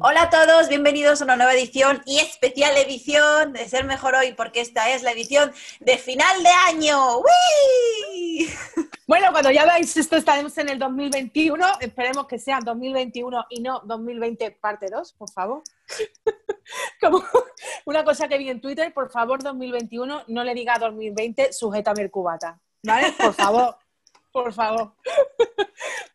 Hola a todos, bienvenidos a una nueva edición y especial edición de Ser Mejor Hoy, porque esta es la edición de final de año. ¡Uy! Bueno, cuando ya veáis esto estaremos en el 2021, esperemos que sea 2021 y no 2020 parte 2, por favor. Como una cosa que vi en Twitter, por favor 2021, no le diga 2020, sujétame el cubata, ¿vale? Por favor. Por favor.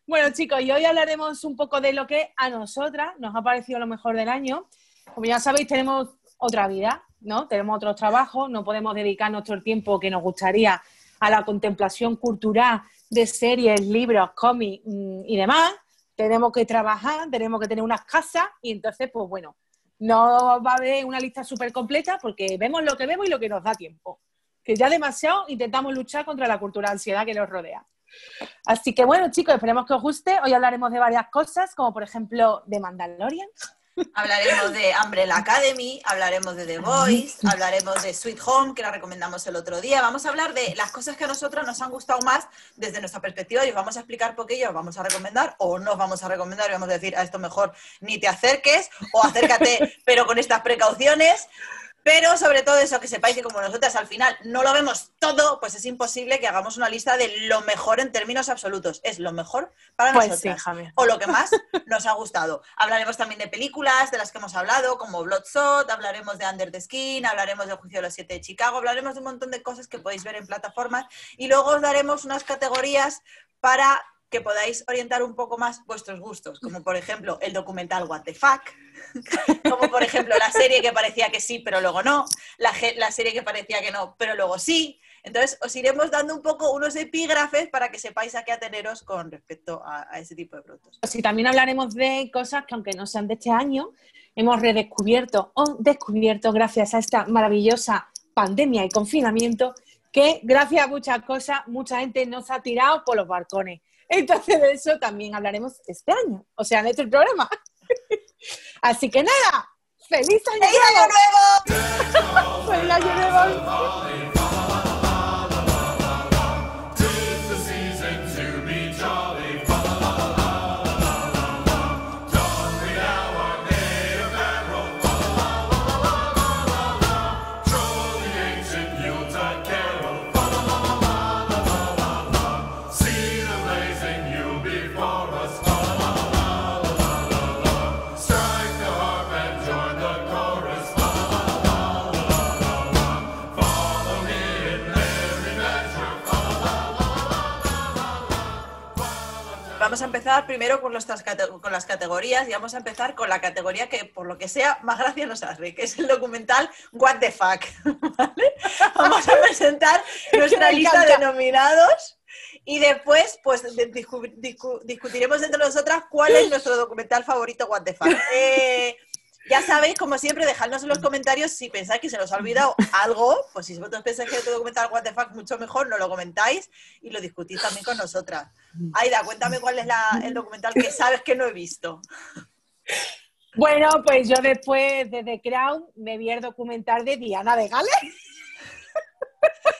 Bueno, chicos, y hoy hablaremos un poco de lo que a nosotras nos ha parecido lo mejor del año. Como ya sabéis, tenemos otra vida, ¿no? Tenemos otros trabajos, no podemos dedicar nuestro tiempo que nos gustaría a la contemplación cultural de series, libros, cómics y demás. Tenemos que trabajar, tenemos que tener unas casas y entonces, pues bueno, no va a haber una lista súper completa porque vemos lo que vemos y lo que nos da tiempo. Que ya demasiado intentamos luchar contra la cultura de ansiedad que nos rodea. Así que bueno, chicos, esperemos que os guste. Hoy hablaremos de varias cosas, como por ejemplo de Mandalorian. Hablaremos de Umbrella Academy, hablaremos de The Voice, hablaremos de Sweet Home, que la recomendamos el otro día. Vamos a hablar de las cosas que a nosotros nos han gustado más desde nuestra perspectiva y os vamos a explicar por qué os vamos a recomendar o no os vamos a recomendar y vamos a decir, a esto mejor ni te acerques o acércate, pero con estas precauciones. Pero sobre todo eso, que sepáis que como nosotras al final no lo vemos todo, pues es imposible que hagamos una lista de lo mejor en términos absolutos. Es lo mejor para pues nosotras. Sí, o lo que más nos ha gustado. Hablaremos también de películas de las que hemos hablado, como Bloodshot, hablaremos de Under the Skin, hablaremos del Juicio de los 7 de Chicago, hablaremos de un montón de cosas que podéis ver en plataformas y luego os daremos unas categorías para que podáis orientar un poco más vuestros gustos, como por ejemplo el documental What the Fuck, como por ejemplo la serie que parecía que sí pero luego no, la serie que parecía que no pero luego sí. Entonces os iremos dando un poco unos epígrafes para que sepáis a qué ateneros con respecto a ese tipo de productos. Sí, también hablaremos de cosas que aunque no sean de este año, hemos redescubierto o descubierto gracias a esta maravillosa pandemia y confinamiento que gracias a muchas cosas mucha gente nos ha tirado por los balcones. Entonces de eso también hablaremos este año, o sea, en este programa. Así que nada, ¡feliz año nuevo! ¡Feliz año nuevo! Vamos a empezar primero con las categorías y vamos a empezar con la categoría que, por lo que sea, más gracia nos hace, que es el documental What the Fuck, ¿vale? Vamos a presentar nuestra lista de nominados y después pues discutiremos entre nosotras cuál es nuestro documental favorito What the Fuck. Ya sabéis, como siempre, dejadnos en los comentarios si pensáis que se os ha olvidado algo, pues si vosotros pensáis que otro documental What the Fuck mucho mejor, no lo comentáis y lo discutís también con nosotras. Aida, cuéntame cuál es el documental que sabes que no he visto. Bueno, pues yo después de The Crown me vi el documental de Diana de Gales.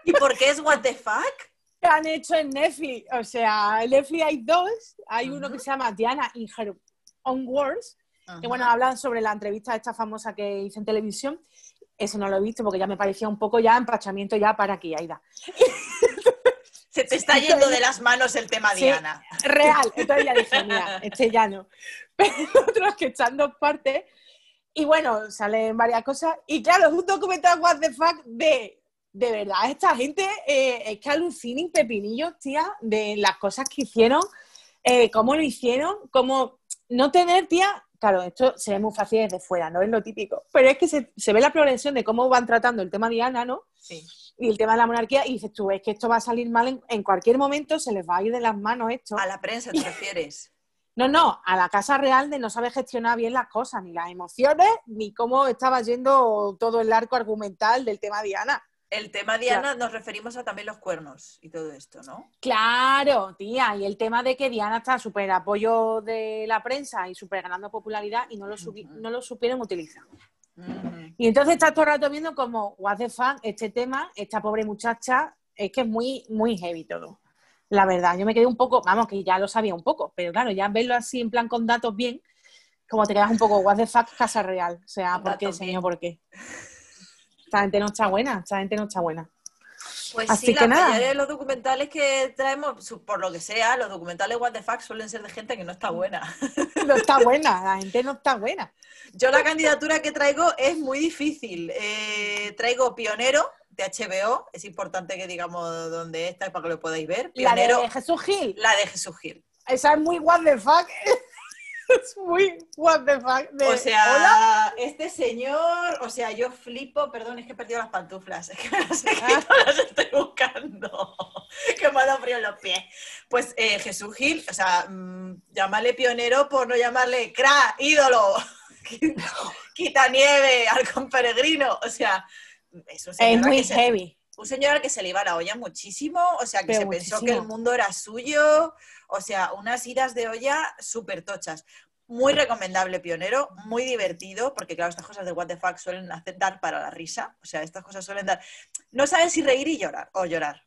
¿Y por qué es What the Fuck? Que han hecho en Netflix, o sea, en Netflix hay dos, hay uno que se llama Diana in Her Own Words, que bueno, hablan sobre la entrevista esta famosa que hice en televisión. Eso no lo he visto porque ya me parecía un poco ya empachamiento ya para aquí, Aida. Se te está yendo entonces, de las manos el tema, sí, Diana. Real. Entonces ya dije, mira, este ya no. Pero otros que están dos partes. Y bueno, salen varias cosas. Y claro, es un documental What the Fuck de verdad, esta gente es que alucinen pepinillos, tía, de las cosas que hicieron, cómo lo hicieron, cómo no tener, tía. Claro, esto se ve muy fácil desde fuera, no es lo típico. Pero es que se ve la progresión de cómo van tratando el tema de Diana, ¿no? Sí. Y el tema de la monarquía. Y dices tú, es que esto va a salir mal en cualquier momento, se les va a ir de las manos esto. ¿A la prensa te refieres? No, a la Casa Real de no saber gestionar bien las cosas, ni las emociones, ni cómo estaba yendo todo el arco argumental del tema de Diana. El tema Diana, claro, nos referimos a también los cuernos y todo esto, ¿no? Claro, tía, y el tema de que Diana está súper apoyo de la prensa y súper ganando popularidad y no lo supieron utilizar. Y entonces estás todo el rato viendo como, what the fuck, este tema, esta pobre muchacha, es que es muy, muy heavy todo. La verdad, yo me quedé un poco, vamos, que ya lo sabía un poco, pero claro, ya verlo así en plan con datos bien, como te quedas un poco what the fuck Casa Real, o sea, ¿por qué, señor, por qué? Esta gente no está buena, esta gente no está buena. Pues así sí, que la mayoría de los documentales que traemos, por lo que sea, los documentales what the fuck suelen ser de gente que no está buena. No está buena, la gente no está buena. Yo la candidatura que traigo es muy difícil. Traigo Pionero, de HBO. Es importante que digamos dónde está para que lo podáis ver. Pionero, la de Jesús Gil. La de Jesús Gil. Esa es muy what the fuck. Es muy what the fuck. De, o sea, ¿hola? Este señor, o sea, yo flipo, perdón, es que he perdido las pantuflas, es que me las he quitado, las estoy buscando, que me ha dado frío en los pies. Pues Jesús Gil, o sea, llamarle pionero por no llamarle cra, ídolo, quita nieve, halcón peregrino, o sea, eso es muy heavy. Un señor al que se le iba la olla muchísimo, o sea, que pero se muchísimo. Pensó que el mundo era suyo, o sea, unas idas de olla súper tochas. Muy recomendable, Pionero, muy divertido, porque claro, estas cosas de what the fuck suelen dar para la risa, o sea, estas cosas suelen dar... No sabes si reír y llorar, o llorar,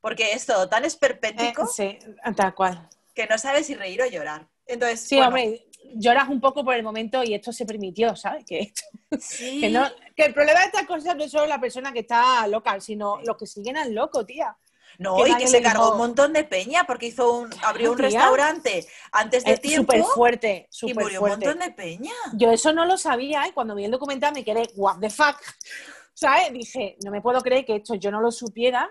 porque es todo tan esperpéntico sí, tal cual. Que no sabes si reír o llorar. Entonces, sí, bueno, hombre, lloras un poco por el momento y esto se permitió, ¿sabes? Que, esto, sí. Que, no, que el problema de estas cosas no es solo la persona que está loca, sino los que siguen al loco, tía. No, que y que se dijo... cargó un montón de peña porque hizo abrió un restaurante antes de tiempo. Súper fuerte, súper fuerte. Y murió fuerte. Un montón de peña. Yo eso no lo sabía y cuando vi el documental me quedé, what the fuck, ¿sabes? Dije, no me puedo creer que esto yo no lo supiera.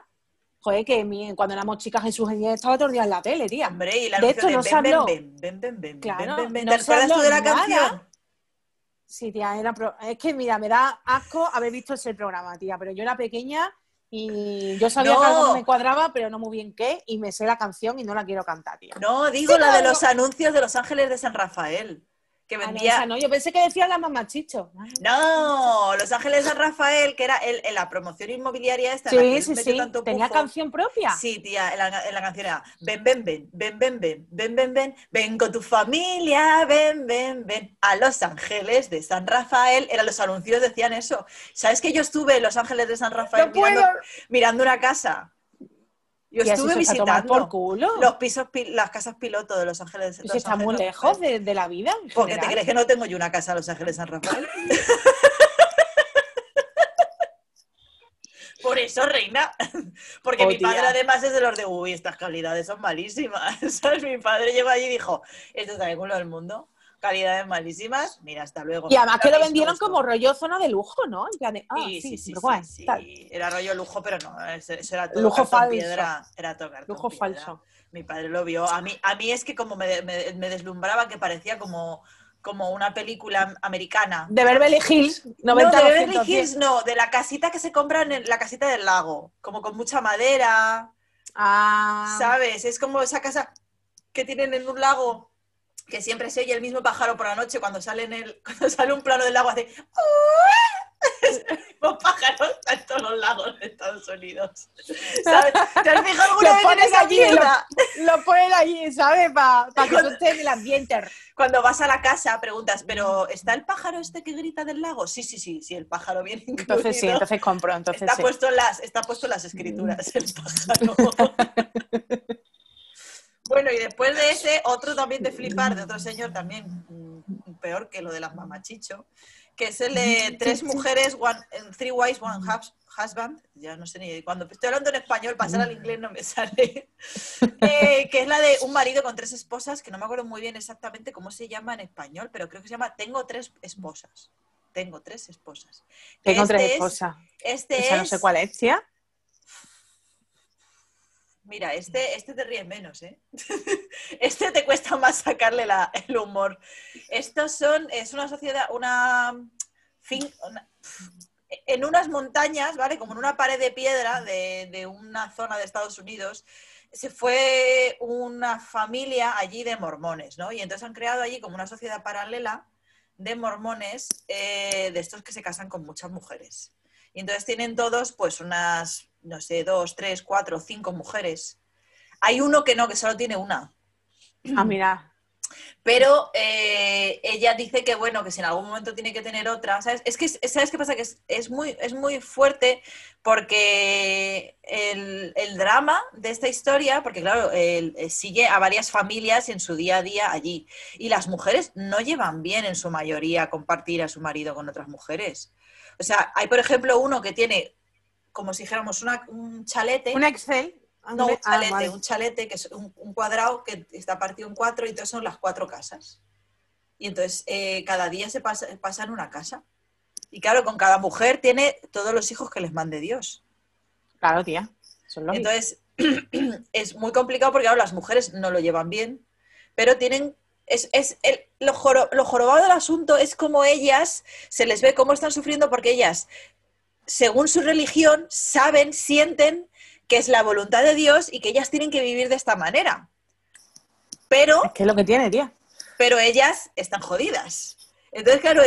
Joder, que cuando éramos chicas en sus genial estaba todo el día en la tele, tía. Hombre, y la de esto no se habló. Claro, ¿te acuerdas tú de la canción? Sí, tía, es que mira, me da asco haber visto ese programa, tía. Pero yo era pequeña y yo sabía que algo no me cuadraba, pero no muy bien qué. Y me sé la canción y no la quiero cantar, tía. No, digo sí, la de los anuncios de Los Ángeles de San Rafael. Que vendía... no, yo pensé que decía la mamá Chicho. No, Los Ángeles de San Rafael, que era la promoción inmobiliaria esta. Sí, en la que sí, sí. Tanto tenía pufo. Canción propia. Sí, tía, en la canción era ven, ven, ven, ven, ven, ven, ven, ven, ven, ven con tu familia, ven, ven, ven, a Los Ángeles de San Rafael. Eran los anuncios, decían eso. ¿Sabes que yo estuve en Los Ángeles de San Rafael mirando una casa? Yo estuve visitando por culo. Los pisos, las casas piloto de Los Ángeles de San Rafael. Está muy lejos de la vida. ¿Por qué te crees que no tengo yo una casa en Los Ángeles de San Rafael? Por eso, reina. Porque mi padre además es de los de, uy, estas calidades son malísimas. ¿Sabes? Mi padre llegó allí y dijo, esto está de culo del mundo. Calidades malísimas, mira, hasta luego. Y además que lo vendieron como rollo zona de lujo, ¿no? En plan de, sí. Era rollo lujo, pero no, eso era todo lujo falso. Piedra, era todo cartón lujo piedra. Falso. Mi padre lo vio. A mí es que como me deslumbraba que parecía como una película americana. De Beverly Hills. 90, no, de Beverly Hills no, de la casita que se compran en la casita del lago, como con mucha madera. Ah. ¿Sabes? Es como esa casa que tienen en un lago. Que siempre se oye el mismo pájaro por la noche cuando sale cuando sale un plano del lago hace es el mismo pájaro en todos los lagos de Estados Unidos. ¿Sabes? ¿Te has fijado alguna vez en esa mierda? Lo ponen allí, ¿sabes? Para que no esté en el ambiente. Cuando vas a la casa preguntas, ¿pero está el pájaro este que grita del lago? Sí, el pájaro viene incluido. Entonces sí, entonces compro. Entonces está, sí. Puesto en las escrituras el pájaro. Bueno, y después de ese, otro también de flipar, de otro señor también, peor que lo de las mamachicho, que es el de Tres Mujeres, Three Wives, One Husband, ya no sé ni cuando estoy hablando en español, pasar al inglés no me sale, que es la de un marido con tres esposas, que no me acuerdo muy bien exactamente cómo se llama en español, pero creo que se llama Tengo tres esposas. Tengo tres esposas. No sé cuál es, tía. Mira, este te ríes menos, ¿eh? Este te cuesta más sacarle el humor. Es una sociedad, en unas montañas, ¿vale? Como en una pared de piedra de una zona de Estados Unidos, se fue una familia allí de mormones, ¿no? Y entonces han creado allí como una sociedad paralela de mormones, de estos que se casan con muchas mujeres. Y entonces tienen todos, pues, unas... no sé, 2, 3, 4, 5 mujeres. Hay uno que no, que solo tiene una. Ah, mira. Pero ella dice que, bueno, que si en algún momento tiene que tener otra, ¿sabes? Es que, ¿sabes qué pasa? Que es muy fuerte porque el drama de esta historia, porque claro, sigue a varias familias en su día a día allí. Y las mujeres no llevan bien en su mayoría compartir a su marido con otras mujeres. O sea, hay por ejemplo uno que tiene, como si dijéramos, un chalete. Un Excel. No, un chalete que es un cuadrado que está partido en 4 y entonces son las 4 casas. Y entonces cada día se pasa en una casa. Y claro, con cada mujer tiene todos los hijos que les mande Dios. Claro, tía. Entonces es muy complicado porque claro, las mujeres no lo llevan bien, pero tienen... lo jorobado del asunto es como ellas, se les ve cómo están sufriendo porque ellas, según su religión, saben, sienten que es la voluntad de Dios y que ellas tienen que vivir de esta manera. Pero... Es que es lo que tiene, tía. Pero ellas están jodidas. Entonces, claro,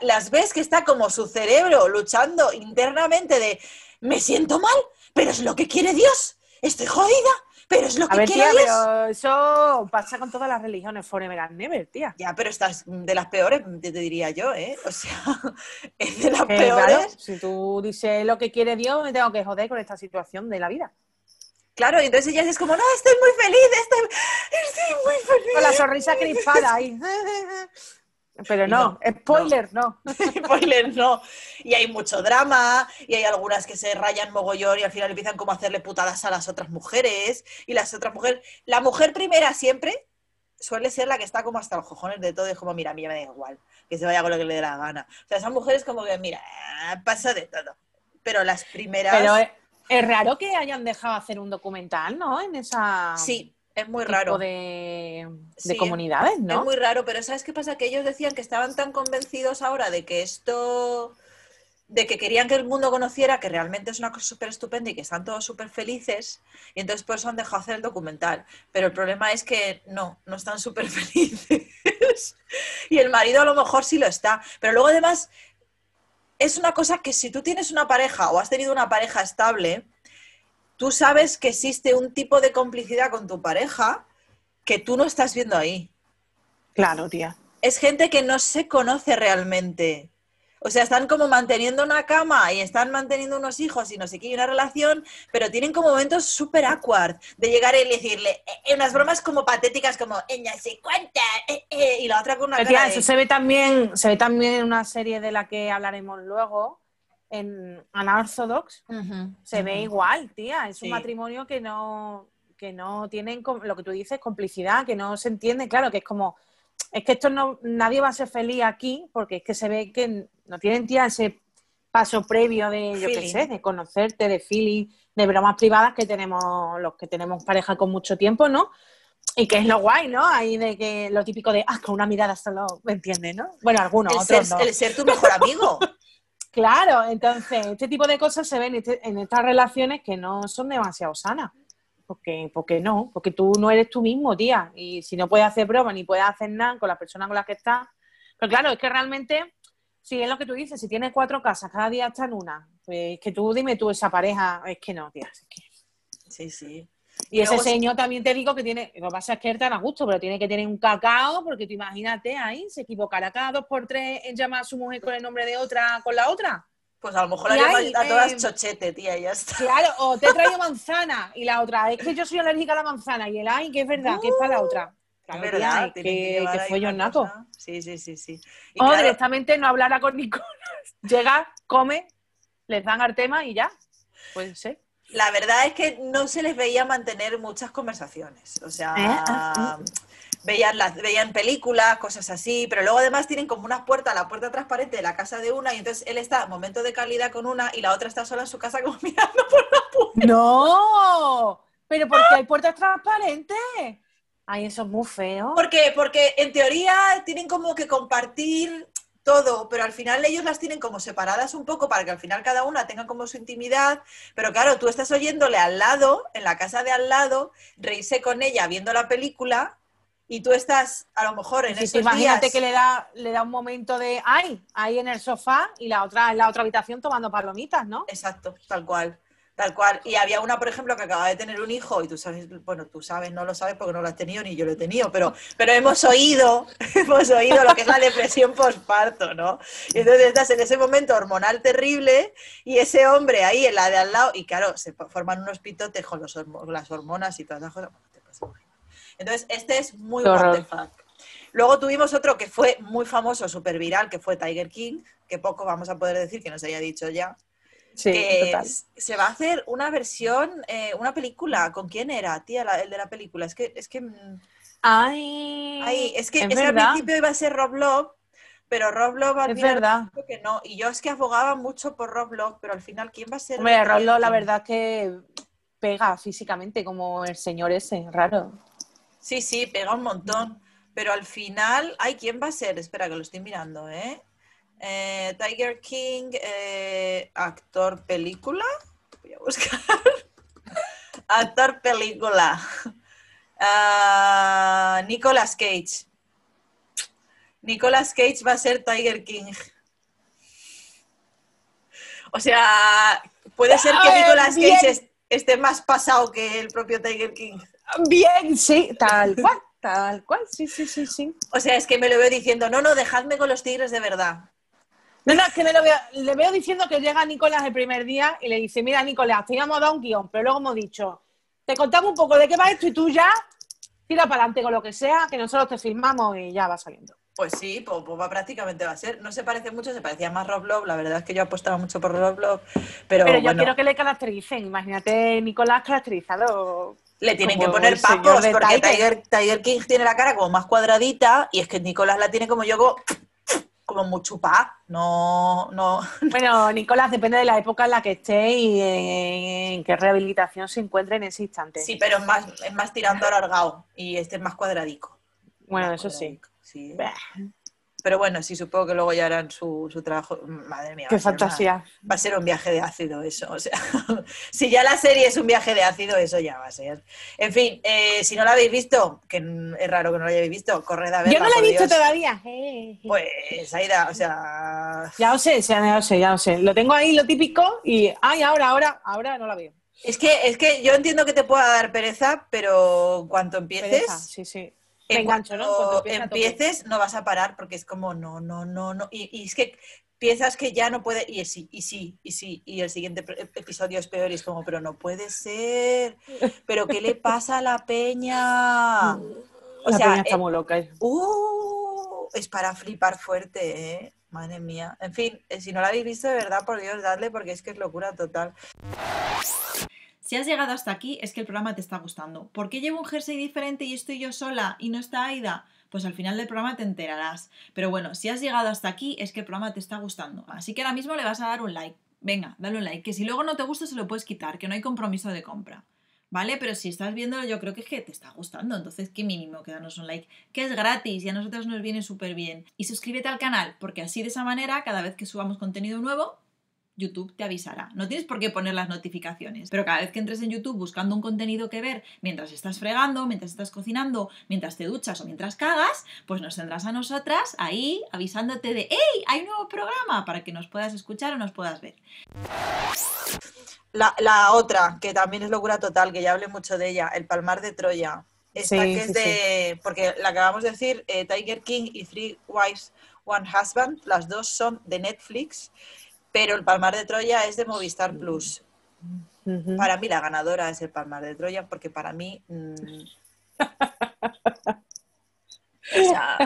las ves que está como su cerebro luchando internamente de me siento mal, pero es lo que quiere Dios. Estoy jodida, pero es lo que quiere Dios. Pero eso pasa con todas las religiones forever and never, tía. Ya, pero estás de las peores, te diría yo, ¿eh? O sea, es de las peores. Claro, si tú dices lo que quiere Dios, me tengo que joder con esta situación de la vida. Claro, y entonces ella es como, no, estoy muy feliz, estoy muy feliz. Con la sonrisa crispada ahí. Pero no, spoiler no. Spoiler no. Y hay mucho drama, y hay algunas que se rayan mogollón y al final empiezan como a hacerle putadas a las otras mujeres. Y las otras mujeres... La mujer primera siempre suele ser la que está como hasta los cojones de todo y es como, mira, a mí me da igual, que se vaya con lo que le dé la gana. O sea, esas mujeres como que, mira, pasa de todo. Pero las primeras... Pero es raro que hayan dejado hacer un documental, ¿no? En esa... Sí. Es muy raro. De comunidades, ¿no? Es muy raro, pero ¿sabes qué pasa? Que ellos decían que estaban tan convencidos ahora de que esto... de que querían que el mundo conociera que realmente es una cosa súper estupenda y que están todos súper felices, y entonces por eso han dejado hacer el documental. Pero el problema es que no están súper felices. Y el marido a lo mejor sí lo está. Pero luego además es una cosa que si tú tienes una pareja o has tenido una pareja estable... Tú sabes que existe un tipo de complicidad con tu pareja que tú no estás viendo ahí. Claro, tía. Es gente que no se conoce realmente. O sea, están como manteniendo una cama y están manteniendo unos hijos y no sé qué, y una relación, pero tienen como momentos súper awkward de llegar y decirle unas bromas como patéticas, como no sé cuánta, y la otra con una cara. Tía, eso se ve también en una serie de la que hablaremos luego. En Unorthodox se ve igual, tía. Es un matrimonio que no tienen, lo que tú dices, complicidad, que no se entiende. Claro, que es como, es que esto no, nadie va a ser feliz aquí, porque es que se ve que no tienen, tía, ese paso previo de, yo qué sé, de conocerte, de feeling, de bromas privadas que tenemos los que tenemos pareja con mucho tiempo, ¿no? Y que es lo guay, ¿no? Ahí de que lo típico de, con una mirada solo, ¿me entiendes, no? Bueno, algunos, otros no. El ser tu mejor amigo. Claro, entonces, este tipo de cosas se ven en estas relaciones que no son demasiado sanas. Porque tú no eres tú mismo, tía. Y si no puedes hacer bromas ni puedes hacer nada con las personas con las que estás... Pero claro, es que realmente, si es lo que tú dices, si tienes 4 casas, cada día está en una, pues es que tú, dime tú, esa pareja... Es que no, tía, es que... Sí, sí. Y ese señor también te digo que tiene... Lo que pasa es que él tan a gusto, pero tiene que tener un cacao, porque tú imagínate ahí, se equivocará cada 2 por 3 en llamar a su mujer con el nombre de otra, con la otra. Pues a lo mejor la llama a todas chochete, tía, y ya está. Claro, o te traigo manzana, y la otra, es que yo soy alérgica a la manzana, y el ay, que es verdad, que es para la otra. Claro, es verdad, tía, que follón nato. Sí. Y claro, directamente no hablará con Nicolas. Llega, come, les dan al tema y ya. Puede ser. La verdad es que no se les veía mantener muchas conversaciones, o sea, veían películas, cosas así, pero luego además tienen como unas puertas, la puerta transparente de la casa de una, y entonces él está en momento de calidad con una y la otra está sola en su casa como mirando por la puerta. ¡No! ¿Pero por qué hay puertas transparentes? Ay, eso es muy feo. Porque en teoría tienen como que compartir... todo, pero al final ellos las tienen como separadas un poco para que al final cada una tenga como su intimidad, pero claro, tú estás oyéndole al lado, en la casa de al lado, reírse con ella viendo la película y tú estás a lo mejor en esos imagínate días... que le da un momento de ahí en el sofá y la otra en la otra habitación tomando palomitas, ¿no? Exacto, tal cual. Tal cual. Y había una, por ejemplo, que acababa de tener un hijo y tú sabes, bueno, tú sabes, no lo sabes porque no lo has tenido ni yo lo he tenido, pero hemos oído lo que es la depresión postparto, ¿no? Y entonces estás en ese momento hormonal terrible y ese hombre ahí en la de al lado y claro, se forman unos pitotes con las hormonas y todas las cosas. Entonces, este es muy What the Fuck. Luego tuvimos otro que fue muy famoso, súper viral, que fue Tiger King, que poco vamos a poder decir que nos haya dicho ya. Sí, que total. Se va a hacer una versión, una película. ¿Con quién era, tía, el de la película? Es que es que al principio iba a ser Rob Love, pero Rob Love al final que no. Y yo es que abogaba mucho por Rob Love, pero al final ¿quién va a ser? Hombre, Rob Love la verdad que pega físicamente como el señor ese, raro. Sí, sí, pega un montón. Pero al final, ay, ¿quién va a ser? Espera, que lo estoy mirando, ¿eh? Tiger King, actor película, voy a buscar, actor película, Nicolas Cage. Nicolas Cage va a ser Tiger King. O sea, puede ser que Nicolas Cage esté más pasado que el propio Tiger King. Bien, sí, tal cual, tal cual, sí. O sea, es que me lo veo diciendo, no, dejadme con los tigres de verdad. No, es que me lo veo, le veo diciendo que llega Nicolás el primer día y le dice, mira, Nicolás, te íbamos a dar un guión, pero luego hemos dicho, te contamos un poco de qué va esto y tú ya tira para adelante con lo que sea, que nosotros te filmamos y ya va saliendo. Pues sí, pues prácticamente va a ser. No se parece mucho, se parecía más Rob Love, la verdad es que yo apostaba mucho por Rob Love, pero yo quiero que le caractericen, imagínate Nicolás caracterizado. Le tienen que poner papos, porque Tiger King tiene la cara como más cuadradita y es que Nicolás la tiene como yo, como muy chupada. No. Bueno, Nicolás, depende de la época en la que esté y en qué rehabilitación se encuentre en ese instante. Sí, pero es más tirando alargado y este es más cuadradico. Bueno, más eso cuadradico. Sí. Pero bueno, sí, supongo que luego ya harán su trabajo. Madre mía. Qué fantasía. Va a ser un viaje de ácido eso. O sea, si ya la serie es un viaje de ácido, eso ya va a ser. En fin, si no la habéis visto, que es raro que no la hayáis visto, corred a verla. Yo no la he visto todavía. Pues, Aida, o sea... Ya lo sé. Lo tengo ahí, lo típico, y... Ay, ahora no la veo. Es que yo entiendo que te pueda dar pereza, pero cuanto empieces... Pereza, sí. Te engancho, ¿no? Cuando empieces no vas a parar porque es como no. Y es que piensas que ya no puede, y sí, y el siguiente episodio es peor y es como, pero no puede ser, pero ¿qué le pasa a la peña? La peña está muy loca. Es para flipar fuerte, ¿eh? Madre mía. En fin, si no la habéis visto, de verdad, por Dios, dadle porque es que es locura total. Si has llegado hasta aquí, es que el programa te está gustando. ¿Por qué llevo un jersey diferente y estoy yo sola y no está Aida? Pues al final del programa te enterarás. Pero bueno, si has llegado hasta aquí, es que el programa te está gustando. Así que ahora mismo le vas a dar un like. Venga, dale un like. Que si luego no te gusta, se lo puedes quitar, que no hay compromiso de compra. ¿Vale? Pero si estás viéndolo, yo creo que es que te está gustando. Entonces, qué mínimo que darnos un like, que es gratis y a nosotros nos viene súper bien. Y suscríbete al canal, porque así de esa manera, cada vez que subamos contenido nuevo... YouTube te avisará. No tienes por qué poner las notificaciones, pero cada vez que entres en YouTube buscando un contenido que ver mientras estás fregando, mientras estás cocinando, mientras te duchas o mientras cagas, pues nos tendrás a nosotras ahí avisándote de ¡Ey! ¡Hay nuevo programa! Para que nos puedas escuchar o nos puedas ver. La otra, que también es locura total, que ya hablé mucho de ella, El Palmar de Troya. Esta sí, que es sí. Porque la acabamos de decir, Tiger King y Three Wives, One Husband, las dos son de Netflix. Pero El Palmar de Troya es de Movistar Plus. Uh-huh. Para mí la ganadora es El Palmar de Troya porque para mí... o sea,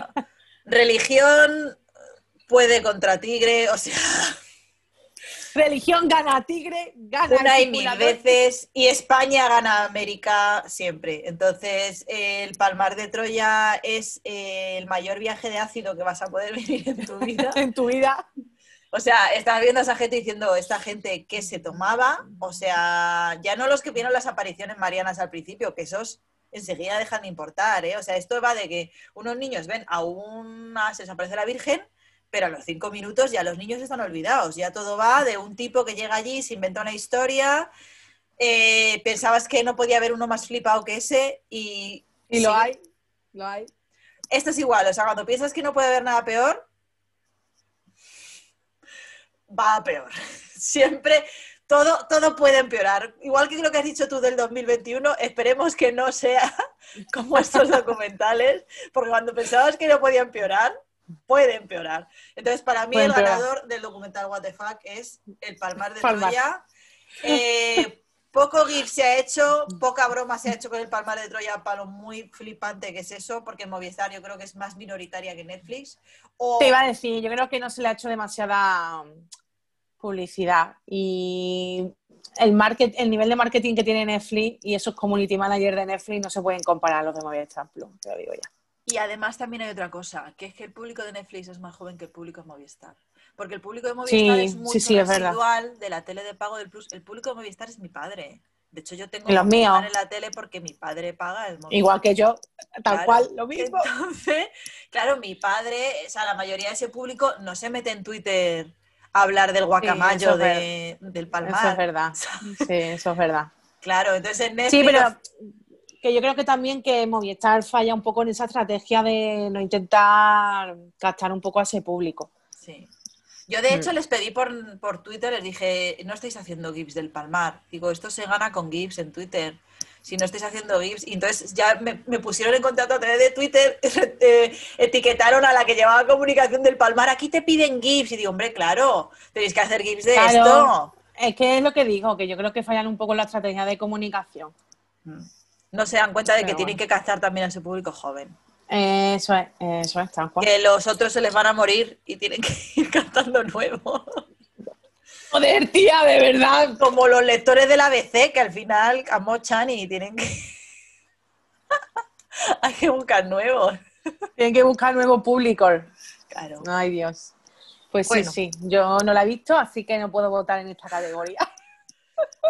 religión puede contra tigre, o sea... Religión gana tigre, gana... Una y mil veces, y España gana América siempre. Entonces, El Palmar de Troya es el mayor viaje de ácido que vas a poder vivir en tu vida. En tu vida... O sea, estás viendo a esa gente diciendo, esta gente que se tomaba, o sea, ya no los que vieron las apariciones marianas al principio, que esos enseguida dejan de importar, ¿eh? O sea, esto va de que unos niños ven a una, se desaparece la Virgen, pero a los 5 minutos ya los niños están olvidados, ya todo va de un tipo que llega allí, se inventa una historia, pensabas que no podía haber uno más flipado que ese y... Y sí. Lo hay. Esto es igual, o sea, cuando piensas que no puede haber nada peor... va a peor. Siempre todo puede empeorar. Igual que lo que has dicho tú del 2021, esperemos que no sea como estos documentales, porque cuando pensabas que no podía empeorar, puede empeorar. Entonces, para mí, el ganador del documental What the Fuck es El Palmar de Troya. Poco gif se ha hecho, poca broma se ha hecho con El Palmar de Troya, palo muy flipante que es eso, porque Movistar yo creo que es más minoritaria que Netflix. O... Te iba a decir, yo creo que no se le ha hecho demasiada publicidad. Y el nivel de marketing que tiene Netflix y esos community managers de Netflix no se pueden comparar a los de Movistar Plus, te lo digo ya. Y además también hay otra cosa, que es que el público de Netflix es más joven que el público de Movistar. Porque el público de Movistar es mucho residual de la tele de pago del Plus. El público de Movistar es mi padre. De hecho, yo tengo que pagar en la tele porque mi padre paga el Movistar. Igual que yo, tal cual, lo mismo. Entonces, claro, mi padre, o sea, la mayoría de ese público no se mete en Twitter a hablar del guacamayo del Palmar. Eso es verdad. Sí, eso es verdad. Claro, entonces en Netflix... Sí, pero... Que yo creo que también que Movistar falla un poco en esa estrategia de no intentar captar un poco a ese público. Sí. Yo, de hecho, les pedí por Twitter, les dije, no estáis haciendo GIFs del Palmar. Digo, esto se gana con GIFs en Twitter. Si no estáis haciendo GIFs... Y entonces ya me pusieron en contacto a través de Twitter, etiquetaron a la que llevaba comunicación del Palmar. Aquí te piden GIFs. Y digo, hombre, claro, tenéis que hacer GIFs de esto. Es que es lo que digo, que yo creo que fallan un poco la estrategia de comunicación. No se dan cuenta de que tienen que captar también a su público joven. Eso es, tal cual. Que los otros se les van a morir y tienen que ir captando nuevo. Joder, tía, de verdad. Como los lectores del ABC, que al final amochan y tienen que... Hay que buscar nuevos. Tienen que buscar nuevo público. Claro. Ay, Dios. Pues bueno. Sí, yo no la he visto, así que no puedo votar en esta categoría.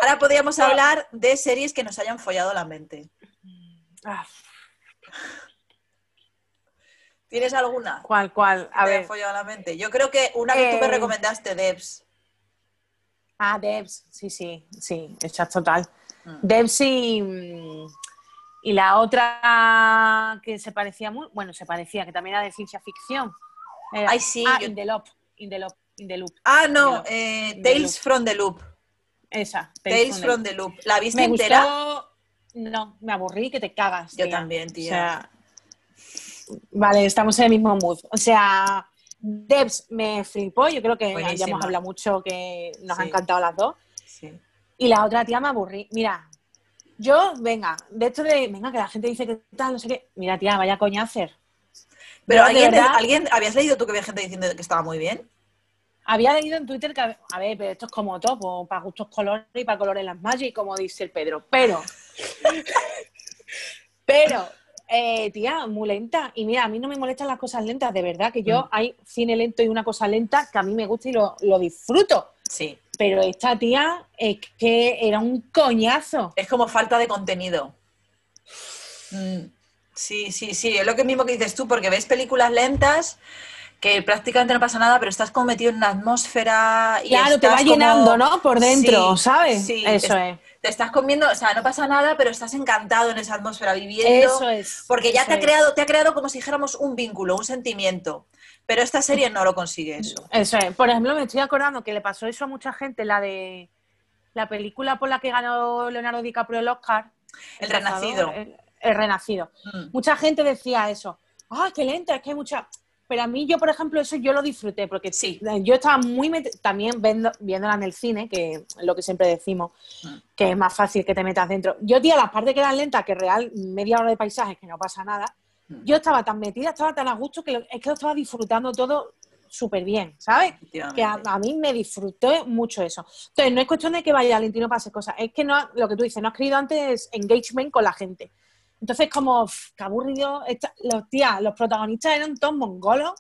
Ahora podríamos hablar de series que nos hayan follado la mente. ¿Tienes alguna? ¿Cuál? A ver. Follado la mente. Yo creo que una que tú me recomendaste, Devs. Ah, Devs. Sí. Esta es total. Devs y la otra que se parecía muy... Bueno, que también era de ciencia ficción. Ay, sí. In the Loop. Ah, no. Tales from the Loop. Esa. Tales from the Loop. ¿La viste entera? No, me aburrí que te cagas. Yo también, tía. O sea, vale, estamos en el mismo mood. O sea, Devs me flipó. Yo creo que ya hemos hablado mucho, que nos han encantado las dos. Sí. Y la otra tía me aburrí. Mira, que la gente dice que tal, no sé qué. Mira, tía, vaya coñacer. Pero ¿habías leído tú que había gente diciendo que estaba muy bien? Había leído en Twitter que, a ver, pero esto es como todo, pues, para gustos colores y para colores las magias, como dice el Pedro. Pero, tía, muy lenta. Y mira, a mí no me molestan las cosas lentas, de verdad, que yo hay cine lento y una cosa lenta que a mí me gusta y lo disfruto. Sí. Pero esta tía es que era un coñazo. Es como falta de contenido. Sí, es lo que mismo que dices tú, porque ves películas lentas... que prácticamente no pasa nada, pero estás como metido en una atmósfera... Y claro, te va llenando, ¿no? Por dentro, sí, ¿sabes? Sí, eso es. Te estás comiendo, o sea, no pasa nada, pero estás encantado en esa atmósfera, viviendo... Eso es. Porque ya te ha creado como si dijéramos un vínculo, un sentimiento. Pero esta serie no lo consigue eso. Eso es. Por ejemplo, me estoy acordando que le pasó eso a mucha gente, la de... La película por la que ganó Leonardo DiCaprio el Oscar. El Renacido. El Renacido. Mucha gente decía eso. ¡Ah, qué lenta! Es que hay mucha... Pero a mí, yo, por ejemplo, eso yo lo disfruté, porque sí, yo estaba muy también viéndola en el cine, que es lo que siempre decimos, que es más fácil que te metas dentro. Yo, tía, las partes que eran lentas, que real, media hora de paisajes, que no pasa nada, yo estaba tan metida, estaba tan a gusto, que lo estaba disfrutando todo súper bien, ¿sabes? Que a mí me disfrutó mucho eso. Entonces, no es cuestión de que vaya lento y no pase cosas, es que no, lo que tú dices, no has creído antes engagement con la gente. Entonces, como, qué aburrido. Los protagonistas eran todos mongolos.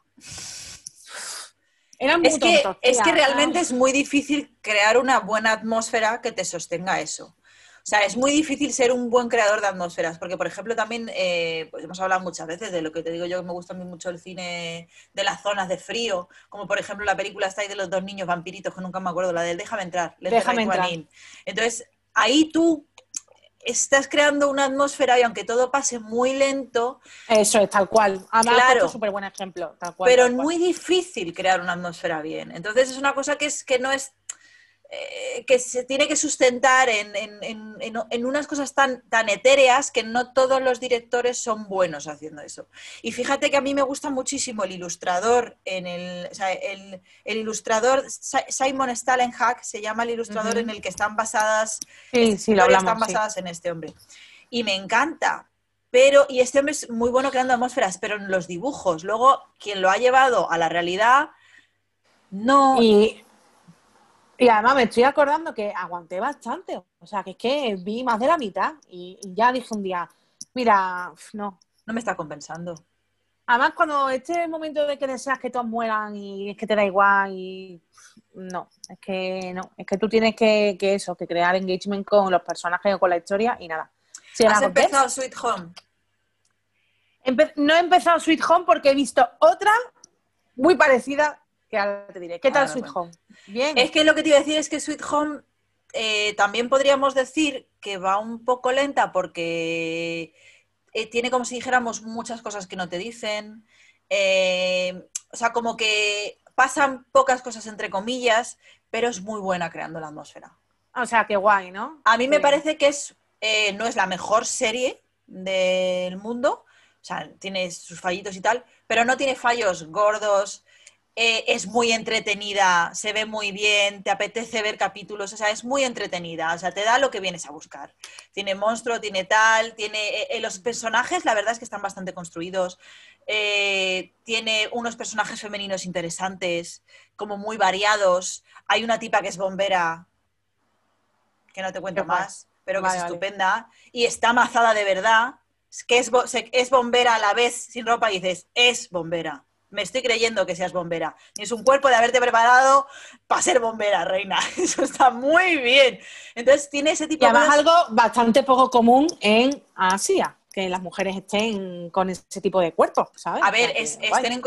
Eran muy tontos. Es que realmente es muy difícil crear una buena atmósfera que te sostenga eso. O sea, es muy difícil ser un buen creador de atmósferas. Porque, por ejemplo, también pues hemos hablado muchas veces de lo que te digo yo, que me gusta a mí mucho el cine de las zonas de frío. Como, por ejemplo, la película está ahí de los dos niños vampiritos, que nunca me acuerdo, la del Déjame entrar. Entonces, ahí tú... Estás creando una atmósfera y aunque todo pase muy lento... Eso es, tal cual. Además, claro, es súper buen ejemplo. Tal cual, pero muy difícil crear una atmósfera bien. Entonces es una cosa que no es... que se tiene que sustentar en unas cosas tan etéreas que no todos los directores son buenos haciendo eso. Y fíjate que a mí me gusta muchísimo el ilustrador, el ilustrador Simon Stalenhag se llama el ilustrador en el que están basadas, sí, en este hombre. Y me encanta. Pero, y este hombre es muy bueno creando atmósferas, pero en los dibujos. Luego, quien lo ha llevado a la realidad, no... Y además me estoy acordando que aguanté bastante. O sea, que es que vi más de la mitad y ya dije un día, mira, no. No me está compensando. Además, cuando este momento de que deseas que todos mueran y es que te da igual y... No, es que no. Es que tú tienes que crear engagement con los personajes o con la historia y nada. ¿Has empezado Sweet Home? No he empezado Sweet Home porque he visto otra muy parecida que ahora te diré. ¿Qué tal Sweet Home? Bien. Es que lo que te iba a decir es que Sweet Home también podríamos decir que va un poco lenta porque tiene como si dijéramos muchas cosas que no te dicen. O sea, como que pasan pocas cosas entre comillas, pero es muy buena creando la atmósfera. O sea, qué guay, ¿no? A mí me parece que es... no es la mejor serie del mundo, o sea, tiene sus fallitos y tal, pero no tiene fallos gordos, es muy entretenida, se ve muy bien, te apetece ver capítulos, o sea, es muy entretenida, o sea, te da lo que vienes a buscar. Tiene monstruo, tiene tal, tiene los personajes, la verdad es que están bastante construidos, tiene unos personajes femeninos interesantes, como muy variados, hay una tipa que es bombera, que no te cuento más. Pero que es estupenda y está mazada de verdad, que es bombera a la vez sin ropa y dices, es bombera, me estoy creyendo que seas bombera. Es un cuerpo de haberte preparado para ser bombera, reina. Eso está muy bien. Entonces tiene ese tipo de... Y además algo bastante poco común en Asia, que las mujeres estén con ese tipo de cuerpos, ¿sabes? A ver,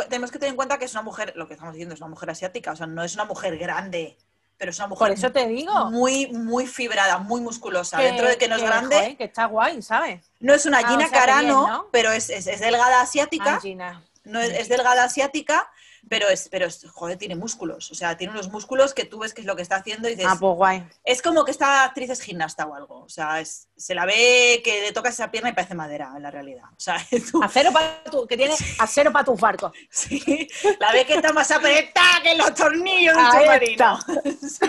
tenemos que tener en cuenta que es una mujer, lo que estamos diciendo es una mujer asiática, o sea, no es una mujer grande. Pero es una mujer, por eso te digo, muy, muy fibrada, muy musculosa. Dentro de que no es grande. Joder, que está guay, ¿sabes? No es una Gina Carano, bien, ¿no? Pero es delgada asiática. No es delgada asiática, pero es, joder, tiene músculos. O sea, tiene unos músculos que tú ves que es lo que está haciendo y dices. Ah, pues guay. Es como que esta actriz es gimnasta o algo. O sea, se la ve que le tocas esa pierna y parece madera en la realidad. O sea, tú... Acero para tus barcos. Sí, la ve que está más apretada que los tornillos de un submarino. Entonces...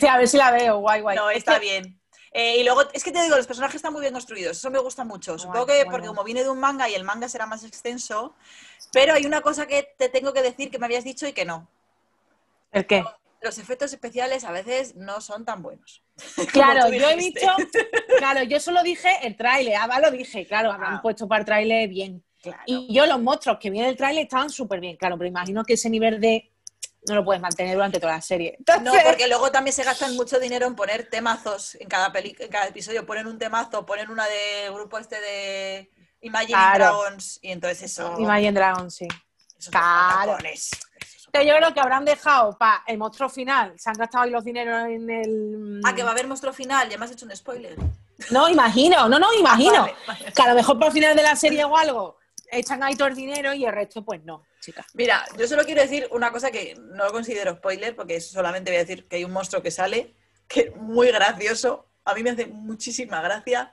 Sí, a ver si la veo, guay, guay. No, está bien. Y luego, es que te digo, los personajes están muy bien construidos, eso me gusta mucho. Supongo que porque como viene de un manga y el manga será más extenso, pero hay una cosa que te tengo que decir que me habías dicho y que no. ¿El qué? Los efectos especiales a veces no son tan buenos. Claro, yo he dicho, claro, yo solo dije el tráiler, lo dije, claro, han puesto para el tráiler bien. Claro. Y yo los monstruos que vienen del tráiler estaban súper bien, claro, pero imagino que ese nivel de... No lo puedes mantener durante toda la serie. Entonces... No, porque luego también se gastan mucho dinero en poner temazos en cada episodio. Ponen un temazo, ponen una del grupo de Imagine Dragons y entonces eso... Imagine Dragons, sí. Esos claro. Entonces yo creo que habrán dejado para el monstruo final. Se han gastado ahí los dineros en el... Ah, que va a haber monstruo final. Ya me has hecho un spoiler. No, imagino. Imagino. Vale. Que a lo mejor para el final de la serie o algo... Echan ahí todo el dinero y el resto, pues no, chicas. Mira, yo solo quiero decir una cosa que no lo considero spoiler, porque solamente voy a decir que hay un monstruo que sale, que es muy gracioso. A mí me hace muchísima gracia,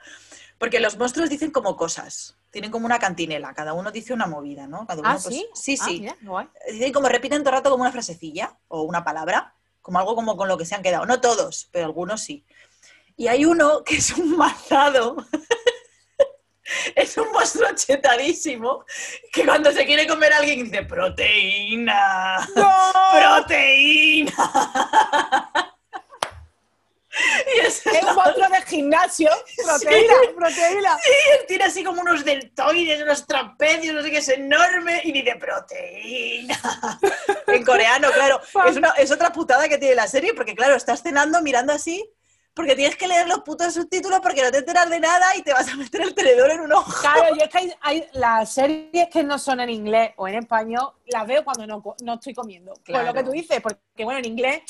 porque los monstruos dicen como cosas. Tienen como una cantinela, cada uno dice una movida, ¿no? Cada uno, pues, ¿sí? Sí. Mira, guay. Dicen como, repiten todo el rato como una frasecilla o una palabra, como algo como con lo que se han quedado. No todos, pero algunos sí. Y hay uno que es un mazado... Es un monstruo chetadísimo que cuando se quiere comer a alguien dice ¡proteína! ¡No! ¡Proteína! Y es un monstruo de gimnasio. ¡Proteína! Sí, ¡proteína! Sí, tiene así como unos deltoides, unos trapecios, no sé qué, es enorme y dice ¡proteína! En coreano, claro. Es otra putada que tiene la serie porque, claro, estás cenando mirando así. Porque tienes que leer los putos subtítulos porque no te enteras de nada y te vas a meter el tenedor en un ojo. Claro, yo es que hay las series que no son en inglés o en español, las veo cuando no estoy comiendo. Claro. Pues lo que tú dices, porque bueno, en inglés,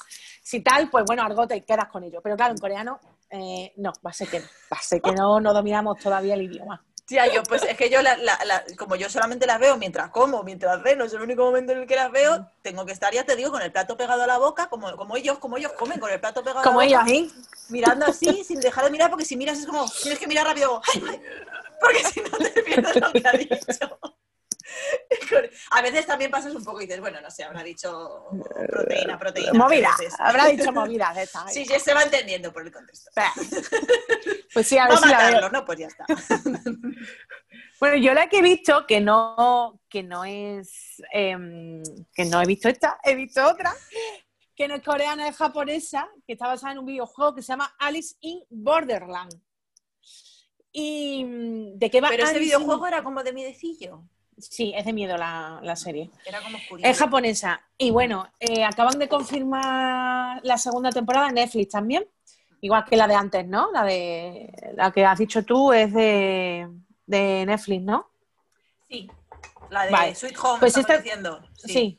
si tal, pues bueno, algo te quedas con ello. Pero claro, en coreano, no, va a ser que no dominamos todavía el idioma. Tía, yo pues es que yo, como yo solamente las veo mientras como, mientras ceno, es el único momento en el que las veo, tengo que estar, ya te digo, con el plato pegado a la boca, como ellos comen, con el plato pegado a la boca. Como ellos, ¿eh? Mirando así, sin dejar de mirar, porque si miras es como, tienes que mirar rápido, porque si no te pierdes lo que ha dicho. A veces también pasas un poco y dices, bueno, no sé, habrá dicho proteína. Movidas, habrá dicho movidas. Esta, sí, ya se va entendiendo por el contexto. Pues sí, a ver si la veo. No, pues ya está. Bueno, yo la que he visto, que no he visto esta, he visto otra, que no es coreana, es japonesa, que está basada en un videojuego que se llama Alice in Borderland. ¿Y de qué va? Pero ese videojuego era como de miedecillo. Sí, es de miedo la serie. Era como oscurita. Es japonesa. Y bueno, acaban de confirmar la segunda temporada en Netflix también. Igual que la de antes, ¿no? La que has dicho tú es de Netflix, ¿no? Sí. La de Sweet Home, pues estamos diciendo. Sí.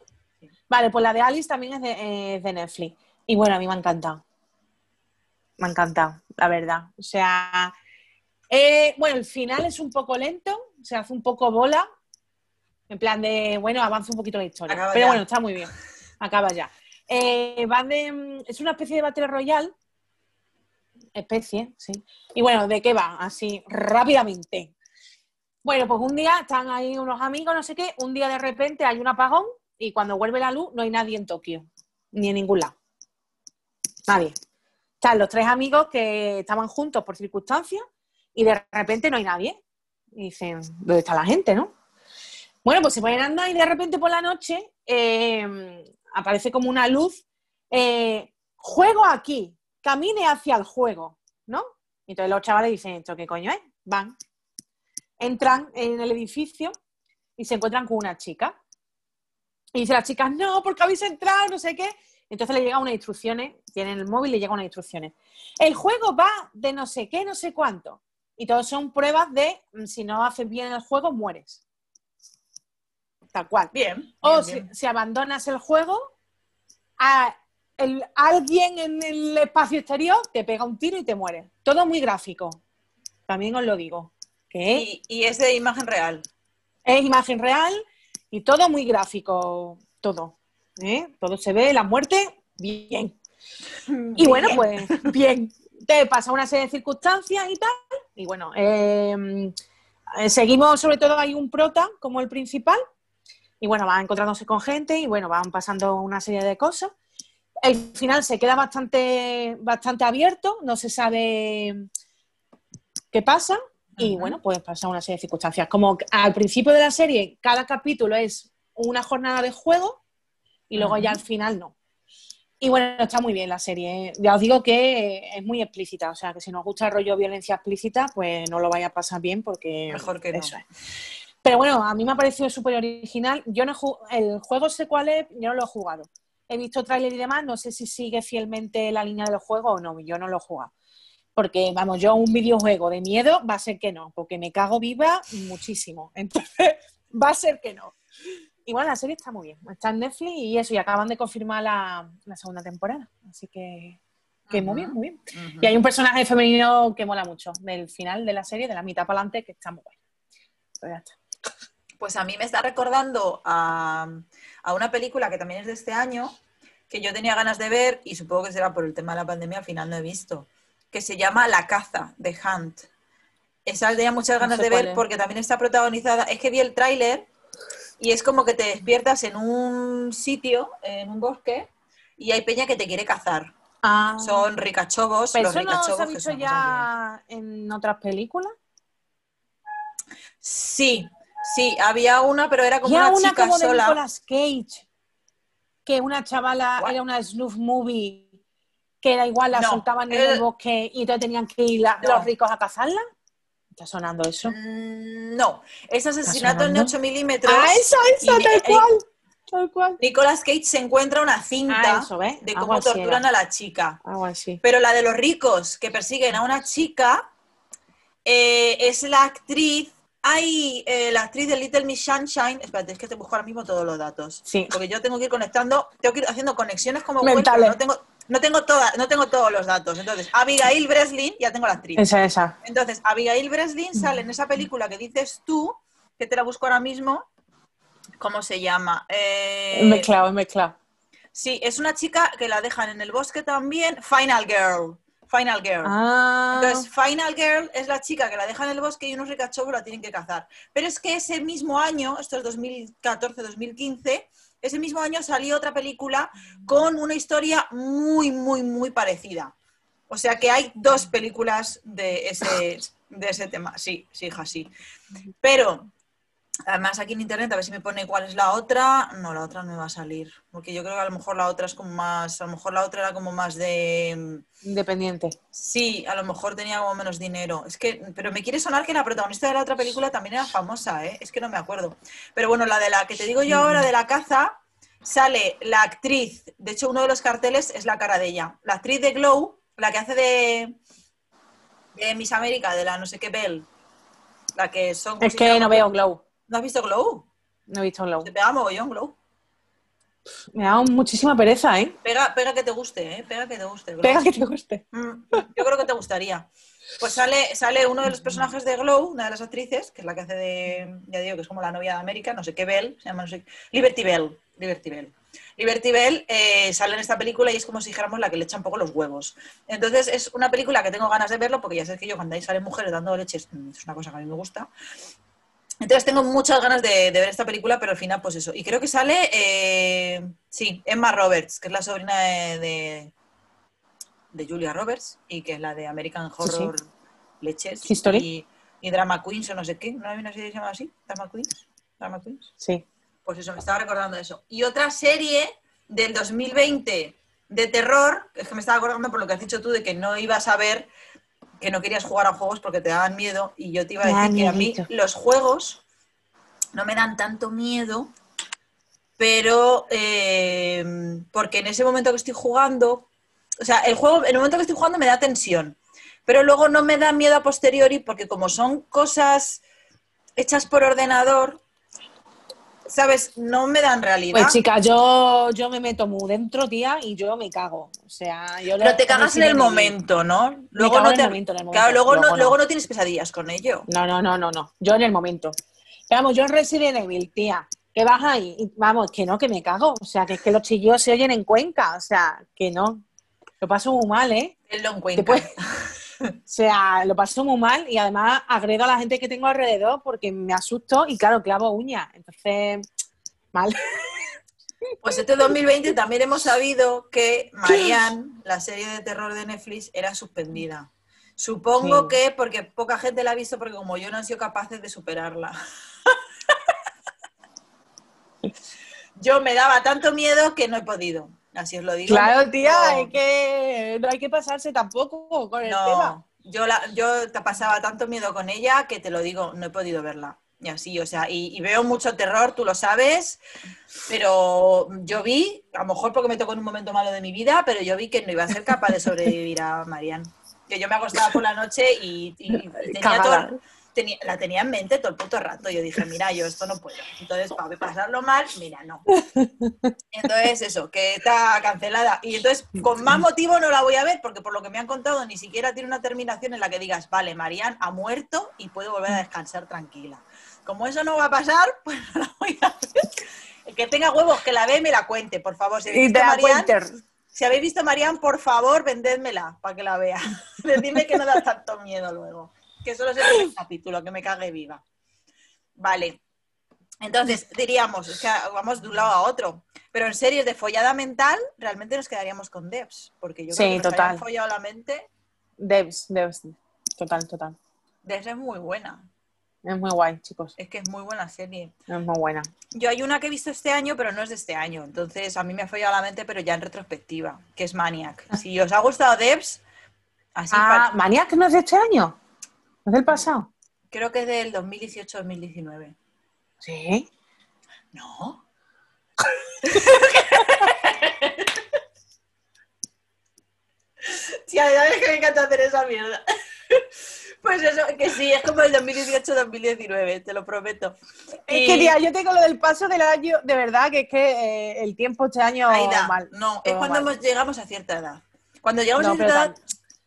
Vale, pues la de Alice también es de Netflix. Y bueno, a mí me ha encantado. Me ha encantado, la verdad. O sea, bueno, el final es un poco lento, se hace un poco bola. En plan de, bueno, avanza un poquito la historia. Acaba pero ya. Bueno, está muy bien. Acaba ya. Es una especie de Battle Royale. Especie, sí. Y bueno, ¿de qué va? Así, rápidamente. Bueno, pues un día están ahí unos amigos, no sé qué. Un día de repente hay un apagón y cuando vuelve la luz no hay nadie en Tokio. Ni en ningún lado. Nadie. Están los tres amigos que estaban juntos por circunstancias y de repente no hay nadie. Y dicen, ¿dónde está la gente, no? Bueno, pues se ponen a andar y de repente por la noche aparece como una luz. Juego aquí, camine hacia el juego, ¿no? Y entonces los chavales dicen, ¿esto qué coño es? Van, entran en el edificio y se encuentran con una chica. Y dice las chicas, no, porque habéis entrado, no sé qué. Entonces le llegan unas instrucciones, tienen el móvil y le llegan unas instrucciones. El juego va de no sé qué, no sé cuánto. Y todos son pruebas de, si no haces bien el juego, mueres. Tal cual. Bien. O si abandonas el juego, alguien en el espacio exterior te pega un tiro y te muere. Todo muy gráfico. También os lo digo. ¿Qué? Y es de imagen real. Es imagen real y todo muy gráfico. Todo. ¿Eh? Todo se ve, la muerte, bien. Y bueno, pues, bien. Te pasa una serie de circunstancias y tal. Y bueno, seguimos, sobre todo, hay un prota como el principal. Y bueno, van encontrándose con gente y bueno, van pasando una serie de cosas. El final se queda bastante abierto, no se sabe qué pasa. Y bueno, pues pasa una serie de circunstancias. Como al principio de la serie, cada capítulo es una jornada de juego y luego ya al final no. Y bueno, está muy bien la serie. Ya os digo que es muy explícita. O sea, que si nos gusta el rollo violencia explícita, pues no lo vaya a pasar bien porque... Mejor que no. Eso es. Pero bueno, a mí me ha parecido súper original. Yo no el juego sé cuál es, yo no lo he jugado. He visto tráiler y demás, no sé si sigue fielmente la línea del juego o no. Yo no lo he jugado. Porque, vamos, yo un videojuego de miedo va a ser que no, porque me cago viva muchísimo. Entonces, va a ser que no. Y bueno, la serie está muy bien. Está en Netflix y eso, y acaban de confirmar la segunda temporada. Así que muy bien, muy bien. Y hay un personaje femenino que mola mucho, del final de la serie, de la mitad para adelante, que está muy bueno. Pues ya está. Pues a mí me está recordando a una película que también es de este año, que yo tenía ganas de ver, y supongo que será por el tema de la pandemia, al final no he visto, que se llama La Caza, de Hunt. Esa tenía muchas ganas de ver porque también está protagonizada. Es que vi el tráiler y es como que te despiertas en un sitio, en un bosque, y hay peña que te quiere cazar. Ah. Son ricachobos. ¿Pero eso no se ha visto ya en otras películas? Sí, había una, pero era como una chica sola. Había una como de Nicolas Cage, que una chavala era una snuff movie, que era igual, la soltaban en el bosque y entonces tenían que ir los ricos a cazarla. ¿Está sonando eso? No, es asesinato en 8 milímetros. Ah, esa, tal cual. Nicolas Cage se encuentra una cinta de cómo torturan a la chica. Pero la de los ricos que persiguen a una chica es la actriz. Hay la actriz de Little Miss Sunshine. Espérate, es que te busco ahora mismo todos los datos. Sí. Porque yo tengo que ir haciendo conexiones como... Mentales. Google, pero no tengo... No tengo todos los datos. Entonces, Abigail Breslin, ya tengo la actriz. Esa. Entonces, Abigail Breslin sale en esa película que dices tú, que te la busco ahora mismo. ¿Cómo se llama? Mezclado. Sí, es una chica que la dejan en el bosque también. Final Girl. Ah. Entonces, Final Girl es la chica que la deja en el bosque y unos ricachobos la tienen que cazar. Pero es que ese mismo año, esto es 2014-2015, ese mismo año salió otra película con una historia muy, muy, muy parecida. O sea que hay dos películas de ese tema. Sí, hija, sí. Pero, además aquí en internet, a ver si me pone cuál es la otra. No, la otra no me va a salir. Porque yo creo que a lo mejor la otra es como más... A lo mejor la otra era como más de... Independiente. Sí, a lo mejor tenía como menos dinero. Es que... Pero me quiere sonar que la protagonista de la otra película también era famosa, ¿eh? Es que no me acuerdo. Pero bueno, la de la que te digo yo ahora, de la caza, sale la actriz. De hecho, uno de los carteles es la cara de ella. La actriz de Glow, la que hace de Miss América, de la no sé qué Belle. La que son... Es que no veo Glow. ¿No has visto Glow? No he visto Glow. Te pega mogollón, Glow. Me da muchísima pereza, ¿eh? Pega que te guste, ¿eh? Pega que te guste, Glow. Pega que te guste. Yo creo que te gustaría. Pues sale uno de los personajes de Glow, una de las actrices, que es la que hace de... Ya digo, que es como la novia de América, no sé qué Bell. Se llama, no sé... Liberty Bell. Liberty Bell sale en esta película y es como si dijéramos la que le echa un poco los huevos. Entonces es una película que tengo ganas de verlo porque ya sabes que yo cuando ahí salen mujeres dando leches, es una cosa que a mí me gusta. Entonces tengo muchas ganas de ver esta película, pero al final pues eso. Y creo que sale, Emma Roberts, que es la sobrina de Julia Roberts y que es la de American Horror Leches y Drama Queens o no sé qué. ¿No hay una serie que se llama así? ¿Drama Queens? Sí. Pues eso, me estaba recordando eso. Y otra serie del 2020 de terror, es que me estaba acordando por lo que has dicho tú de que no ibas a ver... que no querías jugar a juegos porque te daban miedo y yo te iba a decir que a mí los juegos no me dan tanto miedo, pero porque en ese momento que estoy jugando, o sea, el juego, en el momento que estoy jugando me da tensión, pero luego no me da miedo a posteriori porque como son cosas hechas por ordenador, ¿sabes? No me dan realidad. Pues chica, yo me meto muy dentro, tía, y yo me cago. O sea, yo... Pero te cagas en el momento, ¿no? Luego no tienes pesadillas con ello. No. Yo en el momento. Vamos, yo en Resident Evil, tía, que vas ahí. Vamos, que no, que me cago. O sea, que es que los chillidos se oyen en Cuenca. O sea, que no. Lo paso muy mal, ¿eh? Tenlo en Cuenca. Después... O sea, lo paso muy mal y además agrego a la gente que tengo alrededor porque me asusto y claro, clavo uñas. Entonces, mal. Pues este 2020 también hemos sabido que Marianne, la serie de terror de Netflix, era suspendida. Supongo que porque poca gente la ha visto porque como yo no han sido capaces de superarla. Yo me daba tanto miedo que no he podido. Así os lo digo. Claro, tía, no hay que pasarse tampoco con el tema. Yo te pasaba tanto miedo con ella que te lo digo, no he podido verla. Y así, o sea, y veo mucho terror, tú lo sabes, pero yo vi, a lo mejor porque me tocó en un momento malo de mi vida, pero yo vi que no iba a ser capaz de sobrevivir a Marianne. Que yo me acostaba por la noche y la tenía en mente todo el puto rato. Yo dije, mira, yo esto no puedo. Entonces, para pasarlo mal, mira, no. Entonces, eso, que está cancelada. Y entonces, con más motivo no la voy a ver, porque por lo que me han contado, ni siquiera tiene una terminación en la que digas, vale, Marianne ha muerto y puedo volver a descansar tranquila. Como eso no va a pasar, pues no la voy a ver. El que tenga huevos, que la ve, me la cuente, por favor. Si habéis visto Marianne, por favor, vendédmela para que la vea. Decidme que no da tanto miedo luego. Que solo es el capítulo, que me cague viva. Vale. Entonces, diríamos, es que vamos de un lado a otro. Pero en series de follada mental, realmente nos quedaríamos con Devs. Porque yo creo que nos habían follado la mente. Devs. Total. Devs es muy buena. Es muy guay, chicos. Es que es muy buena serie. Es muy buena. Yo hay una que he visto este año, pero no es de este año. Entonces, a mí me ha follado la mente, pero ya en retrospectiva. Que es Maniac. Si os ha gustado Devs... ¿Maniac no es de este año? ¿Es del pasado? Creo que es del 2018-2019. ¿Sí? No. Sí, a ver, es que me encanta hacer esa mierda. Pues eso, que sí, es como el 2018-2019, te lo prometo. Y... es que, tía, yo tengo lo del paso del año, de verdad, que es que el tiempo este año... Aida, mal, no, es cuando llegamos a cierta edad. Cuando llegamos a cierta edad...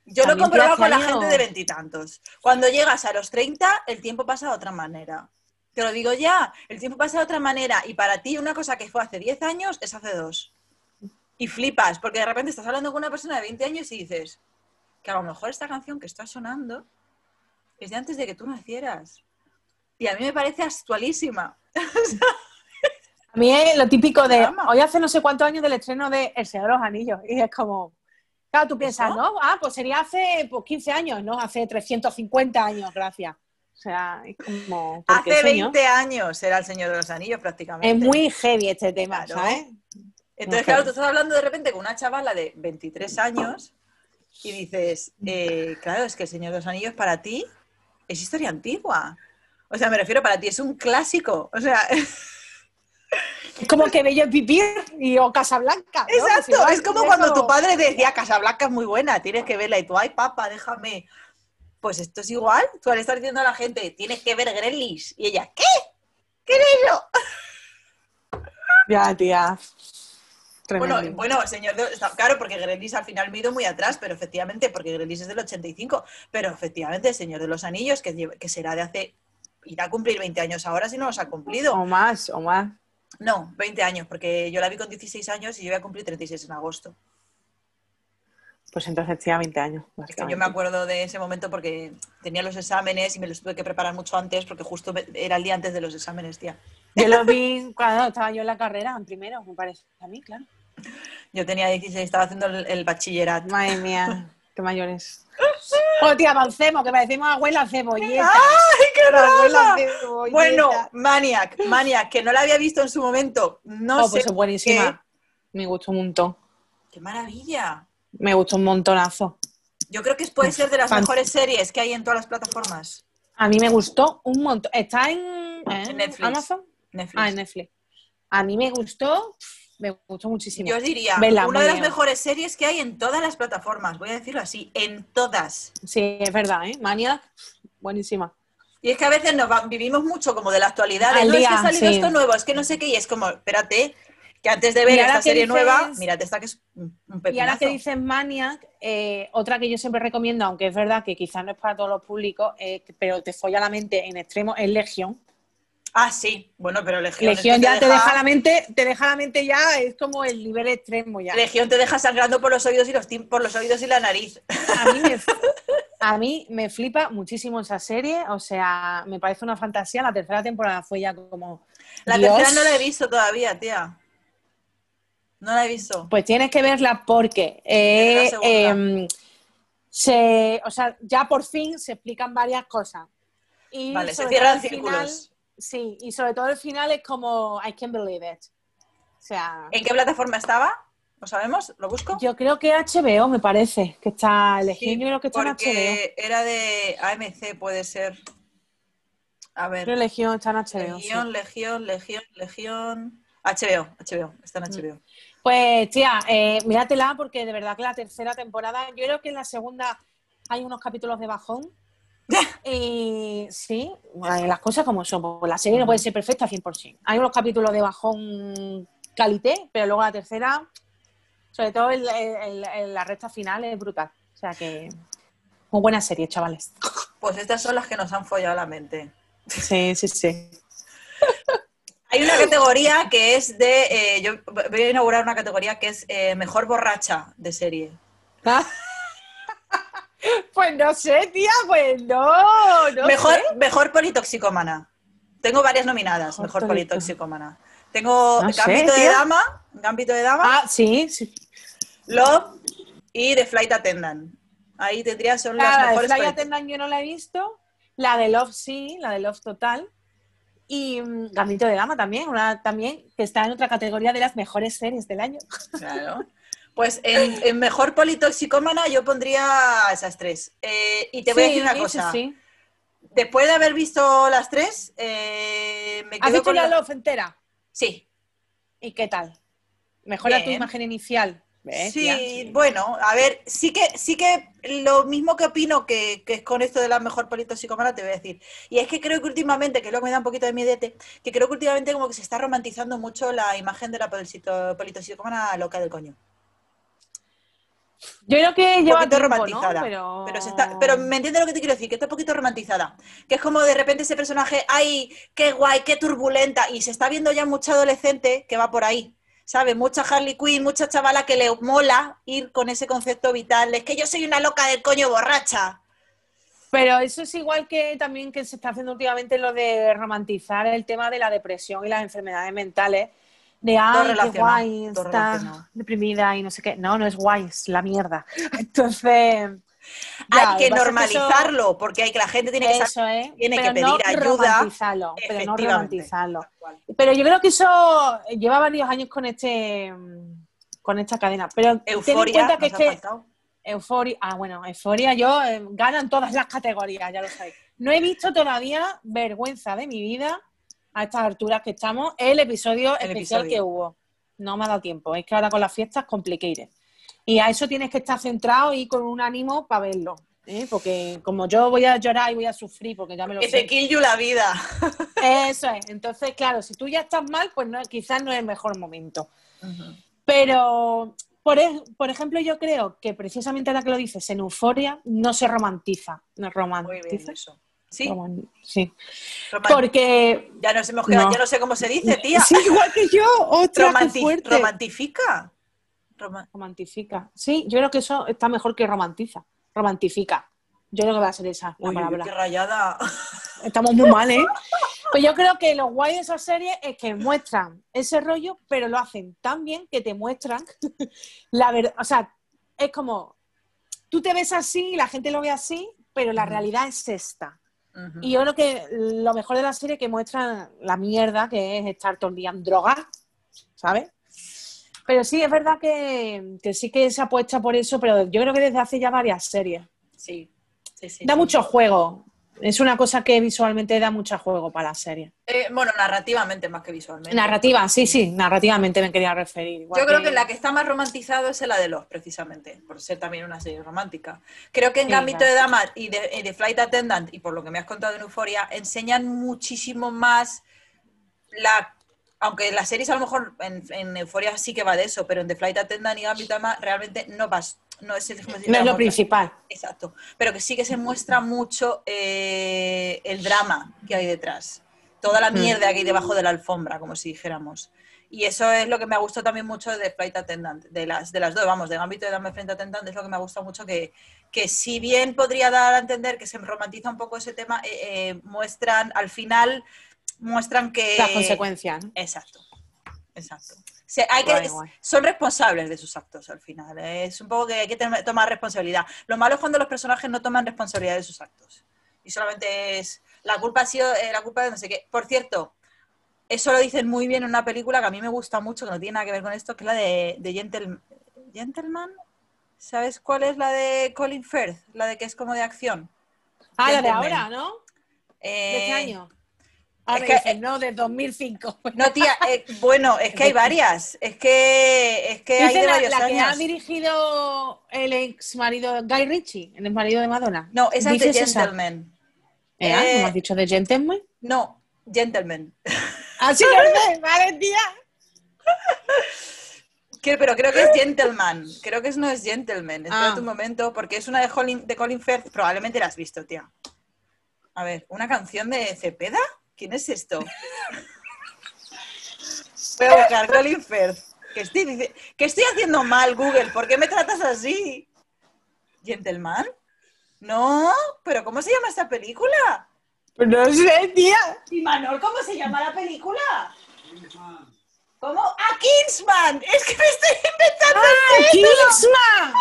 Yo lo he comprobado con la gente de veintitantos. Cuando llegas a los 30, el tiempo pasa de otra manera. Te lo digo ya, el tiempo pasa de otra manera. Y para ti, una cosa que fue hace 10 años es hace 2. Y flipas, porque de repente estás hablando con una persona de 20 años y dices que a lo mejor esta canción que está sonando es de antes de que tú nacieras. Y a mí me parece actualísima. A mí es lo típico de hoy hace no sé cuántos años del estreno de El Señor de los Anillos. Y es como... Claro, tú piensas, ¿eso? ¿No? Ah, pues sería hace 15 años, ¿no? Hace 350 años, gracias. O sea, es como... Hace 20 años era El Señor de los Anillos, prácticamente. Es muy heavy este tema, claro, ¿sabes? Entonces, claro, tú estás hablando de repente con una chavala de 23 años y dices, claro, es que El Señor de los Anillos para ti es historia antigua. O sea, me refiero, para ti es un clásico. O sea... Es como que Bello Vivir o Casablanca, ¿no? Exacto, si es como cuando tu padre decía Casablanca es muy buena, tienes que verla, y tú, ay papá, déjame. Pues esto es igual, tú le estás diciendo a la gente, tienes que ver Gremlins, y ella, ¿qué? ¿Qué es eso? Ya, tía. Tremendo. Bueno, señor, claro, porque Gremlins al final me he ido muy atrás, pero efectivamente, porque Gremlins es del 85, pero efectivamente el Señor de los Anillos, que será de hace, irá a cumplir 20 años ahora si no los ha cumplido. O más. No, 20 años, porque yo la vi con 16 años y yo voy a cumplir 36 en agosto. Pues entonces tenía 20 años. Es que yo me acuerdo de ese momento porque tenía los exámenes y me los tuve que preparar mucho antes porque justo era el día antes de los exámenes, tía. Yo lo vi cuando estaba yo en la carrera, en primero, me parece. A mí, claro. Yo tenía 16, estaba haciendo el bachillerato. Madre mía, qué mayores. Oh, tía, avancemos, que parecemos abuela cebolleta. ¡Ay, qué rara! Bueno, Maniac, que no la había visto en su momento. No sé. Pues es buenísima. Qué. Me gustó un montón. ¡Qué maravilla! Me gustó un montonazo. Yo creo que puede ser de las mejores series que hay en todas las plataformas. A mí me gustó un montón. ¿Está en Netflix? ¿Amazon? Netflix. Ah, en Netflix. A mí me gustó muchísimo. Yo os diría, una de las mejores series que hay en todas las plataformas, voy a decirlo así, en todas. Sí, es verdad, ¿eh? Maniac, buenísima. Y es que a veces vivimos mucho como de la actualidad, de, no día, es que ha salido esto nuevo, es que no sé qué, y es como, espérate, que antes de ver esta serie nueva, mírate esta que es un pepinazo. Y ahora que dices Maniac, otra que yo siempre recomiendo, aunque es verdad que quizás no es para todos los públicos, pero te folla la mente en extremo, es Legion. Ah, sí. Bueno, pero Legión es que ya te deja la mente ya, es como el nivel extremo ya. Legión te deja sangrando por los oídos y la nariz. A mí me flipa muchísimo esa serie, o sea, me parece una fantasía. La tercera temporada fue ya como... La tercera no la he visto todavía, tía. No la he visto. Pues tienes que verla porque... o sea, ya por fin se explican varias cosas. Y vale, se cierran círculos. Final, sí, y sobre todo el final es como I can't believe it. O sea, ¿en qué plataforma estaba? ¿Lo sabemos? ¿Lo busco? Yo creo que HBO, me parece, que está elegido. Sí, yo creo que está en HBO. Porque era de AMC, puede ser. A ver. Pero Legión está en HBO. Legión, sí. Legión. HBO, está en HBO. Pues, tía, míratela porque de verdad que la tercera temporada, yo creo que en la segunda hay unos capítulos de bajón. Y sí, las cosas como son, pues la serie no puede ser perfecta 100%. Hay unos capítulos de bajón calité, pero luego la tercera, sobre todo en la recta final, es brutal. O sea que, muy buena serie, chavales. Pues estas son las que nos han follado la mente. Sí. Hay una categoría que es de... yo voy a inaugurar una categoría que es mejor borracha de serie. ¿Ah? Pues no sé, tía, pues no mejor, sé. Mejor politóxicomana. Tengo varias nominadas, mejor politóxicomana. Tengo no Gambito sé, de Dama, Ah, sí. Love y The Flight Attendant. Ahí tendría son las mejores. La de Flight Attendant yo no la he visto. La de Love sí, la de Love total. Y Gambito de Dama también, que está en otra categoría de las mejores series del año. Claro. Pues en mejor politoxicómana yo pondría esas tres. Y te voy a decir una cosa. Sí. Después de haber visto las tres, me quedo... ¿Has visto la Love entera? Sí. ¿Y qué tal? ¿Mejora tu imagen inicial? Bestia. Sí, bueno, a ver, sí que lo mismo que opino que es con esto de la mejor película psicomana te voy a decir. Y es que creo que últimamente, que es lo que me da un poquito de miedete, que creo que últimamente como que se está romantizando mucho la imagen de la película psicomana loca del coño. Yo creo que lleva un poquito tiempo, romantizada, ¿no? Pero me entiendes lo que te quiero decir, que está un poquito romantizada. Que es como de repente ese personaje, ¡ay, qué guay, qué turbulenta! Y se está viendo ya mucha adolescente que va por ahí. ¿Sabes? Mucha Harley Quinn, mucha chavala que le mola ir con ese concepto vital. Es que yo soy una loca del coño borracha. Pero eso es igual que también que se está haciendo últimamente lo de romantizar el tema de la depresión y las enfermedades mentales. De, ay, qué guay, está deprimida y no sé qué. No, no es guay, es la mierda. Entonces... Ya, hay que normalizarlo, eso, porque hay que la gente tiene que, eso, tiene que pedir no ayuda, pero no romantizarlo. Pero yo creo que eso lleva varios años con esta cadena. Pero Euphoria, ten en cuenta que es que Euphoria, Euphoria yo ganan todas las categorías, ya lo sabéis. No he visto todavía, vergüenza de mi vida, a estas alturas que estamos, el episodio especial que hubo. No me ha dado tiempo, es que ahora con las fiestas complicated. Y a eso tienes que estar centrado y con un ánimo para verlo, ¿eh? Porque como yo voy a llorar y voy a sufrir porque ya me lo sé. Que te quillo la vida. Eso es. Entonces, claro, si tú ya estás mal, pues no, quizás no es el mejor momento. Uh-huh. Pero, por ejemplo, yo creo que precisamente ahora que lo dices, en Euphoria no se romantiza. No romantiza. Muy bien, eso. ¿Sí? Sí. Porque... Ya nos hemos quedado, no. Ya no sé cómo se dice, tía. Sí, igual que yo. Otra, qué fuerte. Romantifica. Romantifica. Sí, yo creo que eso está mejor que romantiza. Romantifica. Yo creo que va a ser esa la palabra. ¡Qué rayada! Estamos muy mal, ¿eh? Pues yo creo que lo guay de esas series es que muestran ese rollo, pero lo hacen tan bien que te muestran la verdad. O sea, es como... Tú te ves así, la gente lo ve así, pero la realidad es esta. Uh-huh. Y yo creo que lo mejor de la serie es que muestran la mierda que es estar todo el día en droga, ¿sabes? Pero sí, es verdad que sí que se apuesta por eso, pero yo creo que desde hace ya varias series. Sí, sí, sí. Da mucho juego. Es una cosa que visualmente da mucho juego para la serie. Bueno, narrativamente más que visualmente. Narrativa, sí, narrativamente me quería referir. Igual yo creo que la que está más romantizada es la de Love, precisamente, por ser también una serie romántica. Creo que en Gambito de Dama y de Flight Attendant, y por lo que me has contado en Euphoria, enseñan muchísimo más la... Aunque las series a lo mejor en Euphoria sí que va de eso, pero en The Flight Attendant y Gambito de Dama realmente no vas. No es lo principal. Exacto. Pero que sí que se muestra mucho el drama que hay detrás. Toda la mierda que hay debajo de la alfombra, como si dijéramos. Y eso es lo que me ha gustado también mucho de Flight Attendant. De las dos, vamos, de Gambito de Dama y Flight Attendant es lo que me ha gustado mucho que si bien podría dar a entender que se romantiza un poco ese tema, muestran al final... Muestran que... Las consecuencias, ¿no? Exacto. O sea, son responsables de sus actos al final. Es un poco que hay que tomar responsabilidad. Lo malo es cuando los personajes no toman responsabilidad de sus actos. Y solamente es... La culpa ha sido la culpa de no sé qué. Por cierto, eso lo dicen muy bien en una película que a mí me gusta mucho, que no tiene nada que ver con esto, que es la de Gentleman. ¿Sabes cuál es? La de Colin Firth, la de que es como de acción. Ah, la de ahora, ¿no? De este año. Es que, dicen, no, de 2005. No, tía, bueno, es que hay varias. Es que hay de varios años. ¿La que ha dirigido el ex marido Guy Ritchie, el ex marido de Madonna? No, esa es de Gentleman. ¿No has dicho de Gentleman? No, Gentleman. Así que vale, tía. Pero creo que es Gentleman. Creo que no es Gentleman. Espérate un momento, porque es una de Colin Firth. Probablemente la has visto, tía. A ver, ¿una canción de Cepeda? ¿Quién es esto? Voy a buscar Colin Firth. ¿Qué estoy haciendo mal, Google? ¿Por qué me tratas así? ¿Gentleman? No, pero ¿cómo se llama esta película? Pues no sé, tía. ¿Y Manol, cómo se llama la película? Kingsman. ¿Cómo? ¡Ah, Kingsman! ¡Es que me estoy inventando el título! ¡Kingsman!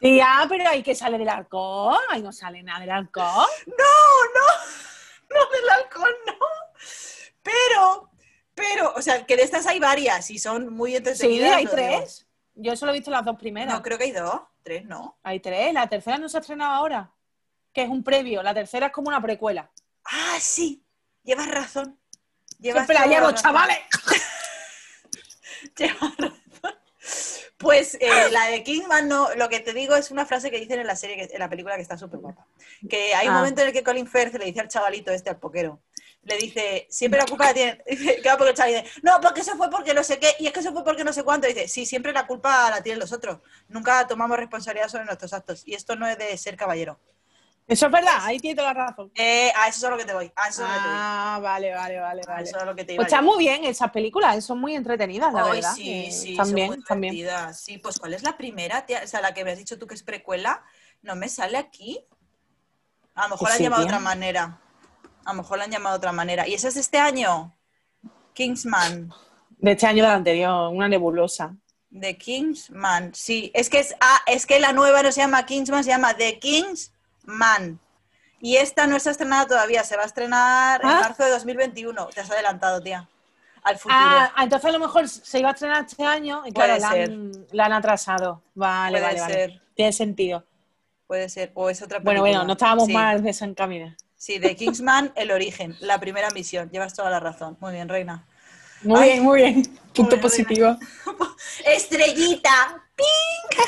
Tía, pero hay que salir del alcohol. Ahí no sale nada del alcohol. No, del alcohol no. Pero, o sea, que de estas hay varias y son muy entretenidas. Sí, hay tres. Yo solo he visto las dos primeras. No, creo que hay dos. Tres, no. Hay tres. La tercera no se ha estrenado ahora, que es un previo. La tercera es como una precuela. Ah, sí. Llevas razón. Siempre la llevo, chavales. Llevas razón. Pues la de Kidman, no, lo que te digo es una frase que dicen en la serie, en la película, que está súper guapa. Que hay un momento en el que Colin Firth le dice al chavalito este, al poquero, le dice, siempre la culpa la tiene, claro, porque el chaval dice, no, porque eso fue porque no sé qué, y es que eso fue porque no sé cuánto, y dice, sí, siempre la culpa la tienen los otros, nunca tomamos responsabilidad sobre nuestros actos, y esto no es de ser caballero. Eso es verdad, ahí tiene toda la razón. A eso es a lo que te voy. Vale. Eso es lo que te iba. Pues está muy bien esas películas, son muy entretenidas, la verdad. Sí, también, son muy divertidas. Sí, pues ¿cuál es la primera, tía? O sea, la que me has dicho tú que es precuela, no me sale aquí. A lo mejor la han llamado de otra manera. ¿Y esa es de este año? Kingsman. De este año, la anterior, una nebulosa. The Kingsman, sí. Es que la nueva no se llama Kingsman, se llama The Kings... Man. Y esta no está estrenada todavía, se va a estrenar en marzo de 2021. Te has adelantado, tía. Al futuro. Entonces a lo mejor se iba a estrenar este año y claro, la han atrasado. Vale. Tiene sentido. Puede ser. O es otra película. Bueno, no estábamos mal de San Camino. Sí, de Kingsman, el origen, la primera misión. Llevas toda la razón. Muy bien, reina. Muy bien. Punto muy positivo. Reina. Estrellita. ¡Ping!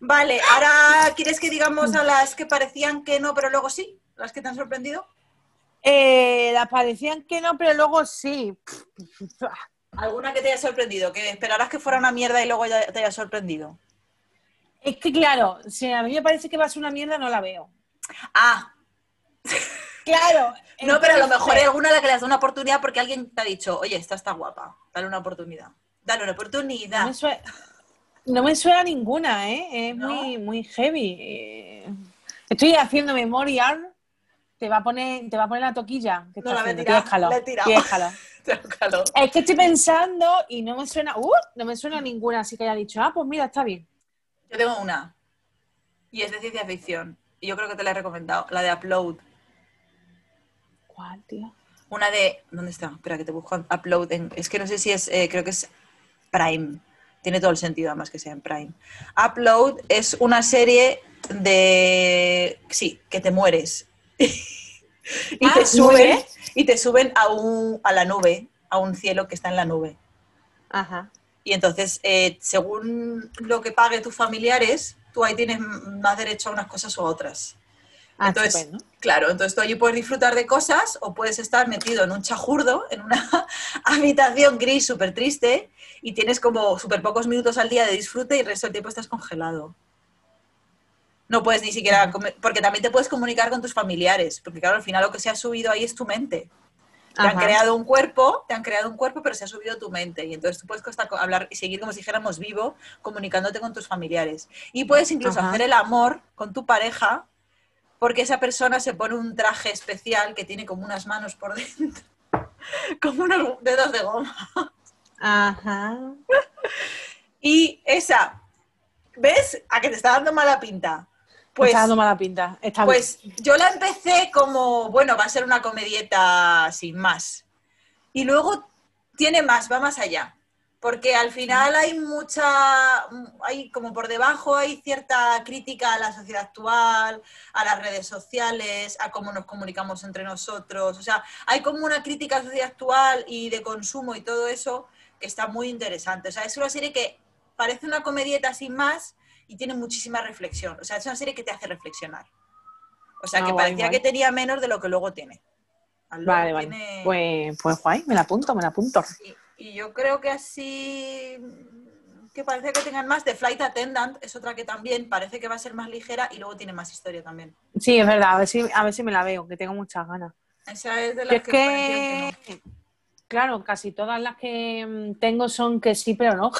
Vale, ahora, ¿quieres que digamos a las que parecían que no, pero luego sí? ¿Las que te han sorprendido? Las parecían que no, pero luego sí. ¿Alguna que te haya sorprendido? ¿Que esperarás que fuera una mierda y luego te haya sorprendido? Es que, claro, si a mí me parece que va a ser una mierda, no la veo. Claro. No, pero a lo mejor hay alguna a la que le has dado una oportunidad porque alguien te ha dicho, oye, esta está guapa, dale una oportunidad. No me suena ninguna, ¿eh? Es muy heavy. Estoy haciendo memoria. Te va a poner la toquilla. No la voy a tirar. Tienes calor. Es que estoy pensando y no me suena... No me suena ninguna, así que haya dicho, pues mira, está bien. Yo tengo una. Y es de ciencia ficción. Y yo creo que te la he recomendado. La de Upload. ¿Cuál, tío? Una de... ¿Dónde está? Espera, que te busco. Upload. Es que no sé si es... creo que es Prime. Tiene todo el sentido, además, que sea en Prime. Upload es una serie de... Sí, que te mueres. y te suben a la nube, a un cielo que está en la nube. Ajá. Y entonces, según lo que pague tus familiares, tú ahí tienes más derecho a unas cosas o a otras. Entonces, claro, entonces tú allí puedes disfrutar de cosas o puedes estar metido en un chajurdo, en una habitación gris súper triste y tienes como súper pocos minutos al día de disfrute y el resto del tiempo estás congelado. No puedes ni siquiera comer, porque también te puedes comunicar con tus familiares, porque claro, al final lo que se ha subido ahí es tu mente. Te han creado un cuerpo, pero se ha subido tu mente. Y entonces tú puedes hablar y seguir como si dijéramos vivo, comunicándote con tus familiares. Y puedes incluso hacer el amor con tu pareja, porque esa persona se pone un traje especial que tiene como unas manos por dentro, como unos dedos de goma. Ajá. Y esa, ¿ves? A que te está dando mala pinta. Pues yo la empecé como, bueno, va a ser una comedieta sin más. Y luego tiene más, va más allá. Porque al final hay como por debajo hay cierta crítica a la sociedad actual, a las redes sociales, a cómo nos comunicamos entre nosotros. O sea, hay como una crítica a la sociedad actual y de consumo y todo eso que está muy interesante. O sea, es una serie que parece una comedieta sin más y tiene muchísima reflexión. O sea, es una serie que te hace reflexionar. O sea, que parecía que tenía menos de lo que luego tiene. Vale. Pues guay, me la apunto. Sí. Y yo creo que así, que parece que tengan más. The Flight Attendant es otra que también parece que va a ser más ligera y luego tiene más historia también. Sí, es verdad. A ver si me la veo, que tengo muchas ganas. Esa es de las que no. Claro, casi todas las que tengo son que sí, pero no.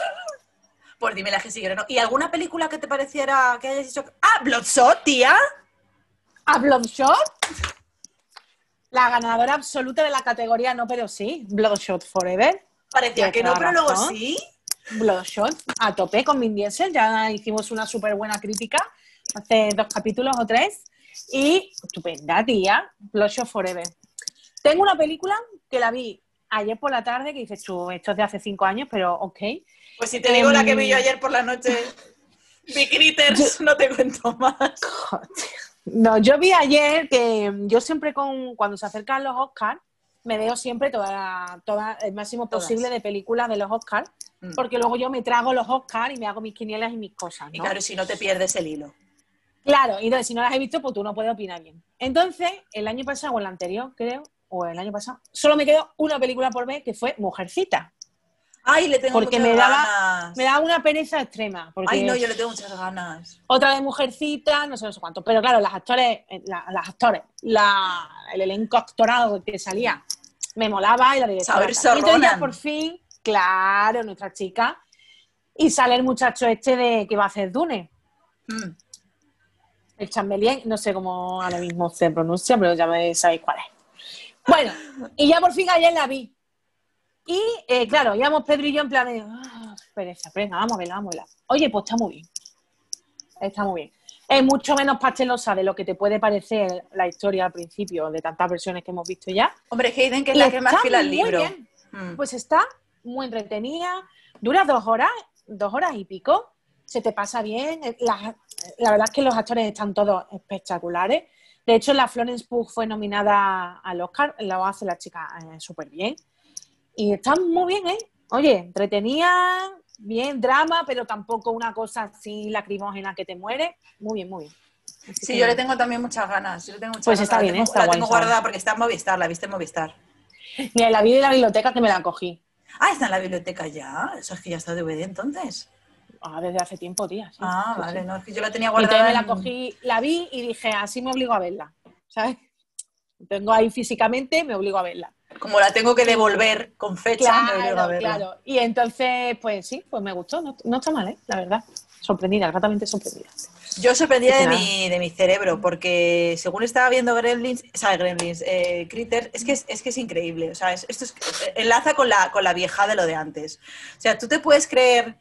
Pues dime las que sí, pero no. ¿Y alguna película que te pareciera que hayas dicho? Bloodshot, tía! ¿Bloodshot? La ganadora absoluta de la categoría no, pero sí. Bloodshot Forever. Parecía que no, pero luego sí. Bloodshot, a tope con Vin Diesel. Ya hicimos una súper buena crítica hace 2 capítulos o 3. Y estupenda, tía. Bloodshot Forever. Tengo una película que la vi ayer por la tarde, que dices tú, esto es de hace 5 años, pero ok. Pues si te digo la que vi yo ayer por la noche, vi Critters, no te cuento más. Joder. No, yo vi ayer que yo siempre cuando se acercan los Oscars, me veo siempre el máximo posible de películas de los Oscars. porque luego yo me trago los Oscars y me hago mis quinielas y mis cosas, ¿no? Y claro, si no te pierdes el hilo. Claro, y entonces si no las he visto, pues tú no puedes opinar bien. Entonces, el año pasado, o el anterior, creo, o el año pasado, solo me quedó una película por ver, que fue Mujercita. Ay, le tengo porque muchas ganas. Me daba una pereza extrema. Porque ay, no, yo le tengo muchas ganas. Otra vez Mujercita, no sé cuánto. Pero claro, el elenco actorado que salía me molaba y la directora. Y entonces ya por fin, claro, nuestra chica. Y sale el muchacho este de que va a hacer Dune. Mm. El Chambelien, no sé cómo ahora mismo se pronuncia, pero ya me sabéis cuál es. Bueno, y ya por fin ayer la vi. Y, claro, íbamos Pedro y yo en plan de... Oh, pereza, vamos a verla. Oye, pues está muy bien. Es mucho menos pastelosa de lo que te puede parecer la historia al principio, de tantas versiones que hemos visto ya. Hombre, Hayden, que es la que más fila el libro. Pues está muy entretenida. Dura 2 horas y pico. Se te pasa bien. La verdad es que los actores están todos espectaculares. De hecho, la Florence Pugh fue nominada al Oscar. Lo hace la chica súper bien. Y están muy bien, ¿eh? Oye, entretenida, bien, drama, pero tampoco una cosa así lacrimógena que te muere. Muy bien. Así sí, que... yo le tengo también muchas ganas. Pues está bien, está guay. La tengo guardada porque está en Movistar, la viste en Movistar. Mira, la vi de la biblioteca que me la cogí. Ah, está en la biblioteca ya. Eso es que ya está DVD entonces. Ah, desde hace tiempo, tía. Sí. Ah, sí, vale, sí. No, es que yo la tenía guardada. Entonces me la cogí, la vi y dije, así me obligo a verla, ¿sabes? Tengo ahí físicamente, me obligo a verla. Como la tengo que devolver con fecha, claro. Y entonces, pues sí, pues me gustó. No está mal, ¿eh? La verdad. Sorprendida, gratamente sorprendida. Yo sorprendida de mi cerebro, porque según estaba viendo Critters, es que es increíble. O sea, enlaza con la vieja de lo de antes. O sea, tú te puedes creer...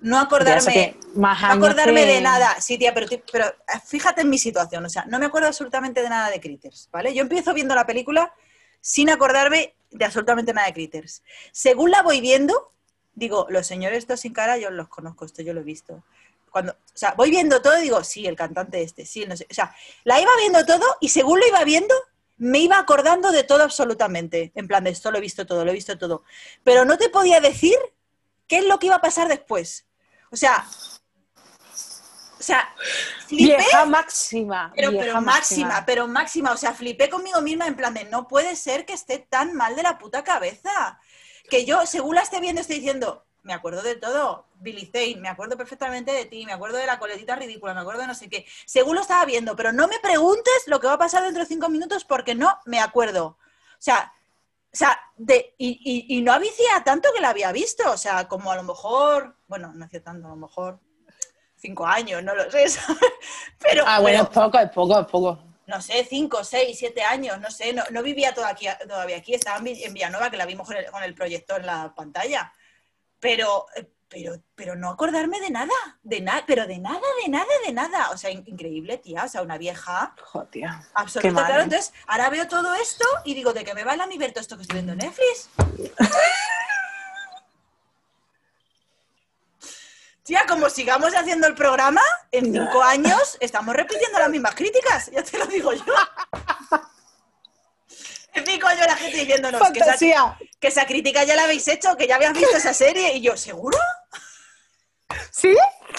No acordarme de nada. Sí, tía, pero fíjate en mi situación. O sea, no me acuerdo absolutamente de nada de Critters, ¿vale? Yo empiezo viendo la película... sin acordarme de absolutamente nada de Critters. Según la voy viendo, digo, los señores estos sin cara, yo los conozco, esto yo lo he visto. Voy viendo todo y digo, sí, el cantante este, sí, no sé. O sea, la iba viendo todo y según lo iba viendo, me iba acordando de todo absolutamente. En plan, de esto lo he visto todo. Pero no te podía decir qué es lo que iba a pasar después. O sea, flipé. Vieja máxima. O sea, flipé conmigo misma en plan de no puede ser que esté tan mal de la puta cabeza. Que yo, según la esté viendo, estoy diciendo, me acuerdo de todo, Billy Zane, me acuerdo perfectamente de ti, me acuerdo de la coletita ridícula, me acuerdo de no sé qué. Según lo estaba viendo, pero no me preguntes lo que va a pasar dentro de 5 minutos porque no me acuerdo. Y no hacía tanto que la había visto. O sea, como a lo mejor, bueno, no hacía tanto, a lo mejor... 5 años, no lo sé, ¿sabes? Pero... Ah, bueno, es poco. No sé, 5, 6, 7 años, no sé, no vivía todavía aquí, estaba en Villanueva, que la vimos con el proyector en la pantalla. Pero no acordarme de nada. O sea, increíble, tía, o sea, una vieja... Joder, tía. Absoluta, claro. Entonces, ahora veo todo esto y digo, ¿de qué me vale a mí ver todo esto que estoy viendo en Netflix? Tía, como sigamos haciendo el programa, en 5 años estamos repitiendo las mismas críticas. Ya te lo digo yo. En 5 años la gente diciéndonos que esa crítica ya la habéis hecho, que ya habías visto esa serie. Y yo, ¿seguro? ¿Sí?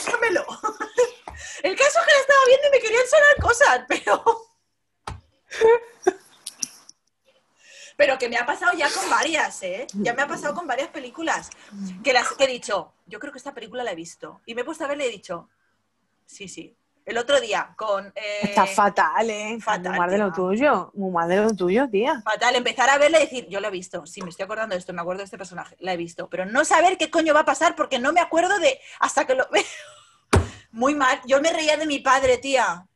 Dígamelo. El caso es que la estaba viendo y me querían sonar cosas, Pero que me ha pasado ya con varias, ¿eh? Ya me ha pasado con varias películas. Que he dicho, yo creo que esta película la he visto. Y me he puesto a verla y he dicho, sí. El otro día con... Está fatal, ¿eh? Fatal, muy mal de lo tuyo. Muy mal de lo tuyo, tía. Fatal. Empezar a verla y decir, yo la he visto. Sí, me estoy acordando de esto, me acuerdo de este personaje. La he visto. Pero no saber qué coño va a pasar porque no me acuerdo de... Hasta que lo veo. Muy mal. Yo me reía de mi padre, tía.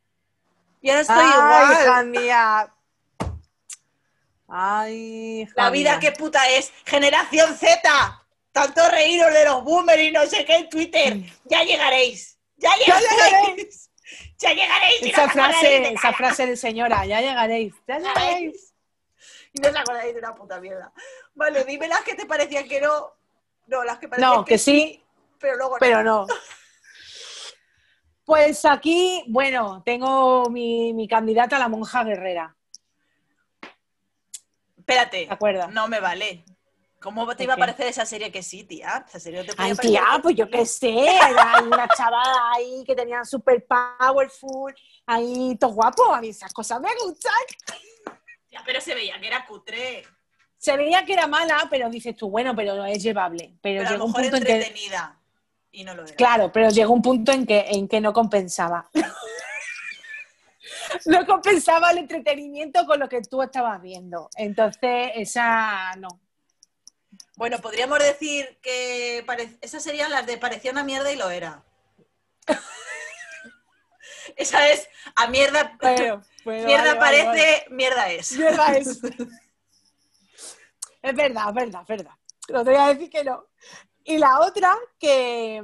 Y ahora estoy igual. Hija mía. Ay, la vida qué puta es, generación Z, tanto reíros de los boomers y no sé qué en Twitter, ya llegaréis. Esa frase de señora, ya llegaréis. Y no os acordáis de una puta mierda. Vale, dime las que te parecían que no, las que parecían que sí, pero luego no. Pero no. Pues aquí, bueno, tengo mi candidata, la monja guerrera. Espérate, no me vale. ¿Cómo te iba a parecer esa serie que sí, tía? ¿Esa serie te podía parecer? Tía, pues yo qué sé. Era una chavala ahí que tenía super powerful, ahí todo guapo. A mí esas cosas me gustan. Tía, pero se veía que era cutre. Se veía que era mala, pero dices tú, bueno, pero no es llevable. Pero llegó a lo mejor un punto entretenida en que... y no lo era. Claro, pero llegó un punto en que no compensaba. No compensaba el entretenimiento con lo que tú estabas viendo. Entonces, esa no. Bueno, podríamos decir que esas serían las de parecía una mierda y lo era. Esa es a mierda. Bueno, mierda vale, parece, vale. Mierda es. Mierda es. Es verdad, es verdad, es verdad. No te voy a decir que no. Y la otra que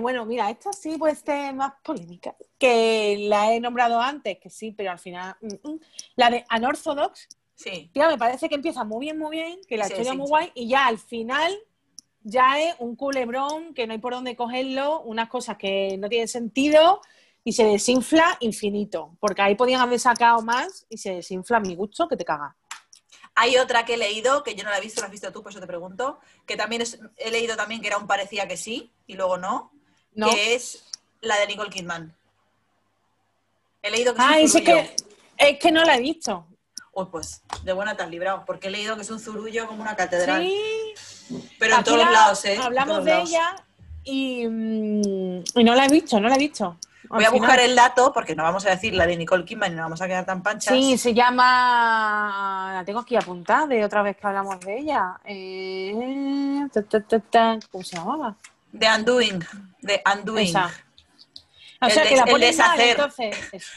bueno, mira, esta sí puede ser más polémica. Que la he nombrado antes, que sí, pero al final... La de Unorthodox. Sí. Tía, me parece que empieza muy bien, que la historia es muy guay, y ya al final ya es un culebrón que no hay por dónde cogerlo, unas cosas que no tienen sentido y se desinfla infinito, porque ahí podían haber sacado más y se desinfla a mi gusto, que te caga. Hay otra que he leído, que yo no la he visto, la has visto tú, por eso te pregunto, que también he leído también que era un parecía que sí y luego no, que es la de Nicole Kidman. He leído que es que no la he visto. Uy, pues de buena te has librado, porque he leído que es un zurullo como una catedral. Sí. Pero en todos lados, ¿eh? Hablamos de ella y no la he visto. Voy a buscar el dato, porque no vamos a decir la de Nicole Kidman y no vamos a quedar tan panchas. Sí, se llama... La tengo aquí apuntada de otra vez que hablamos de ella. ¿Cómo se llamaba? The Undoing. O sea, que la ponen deshacer,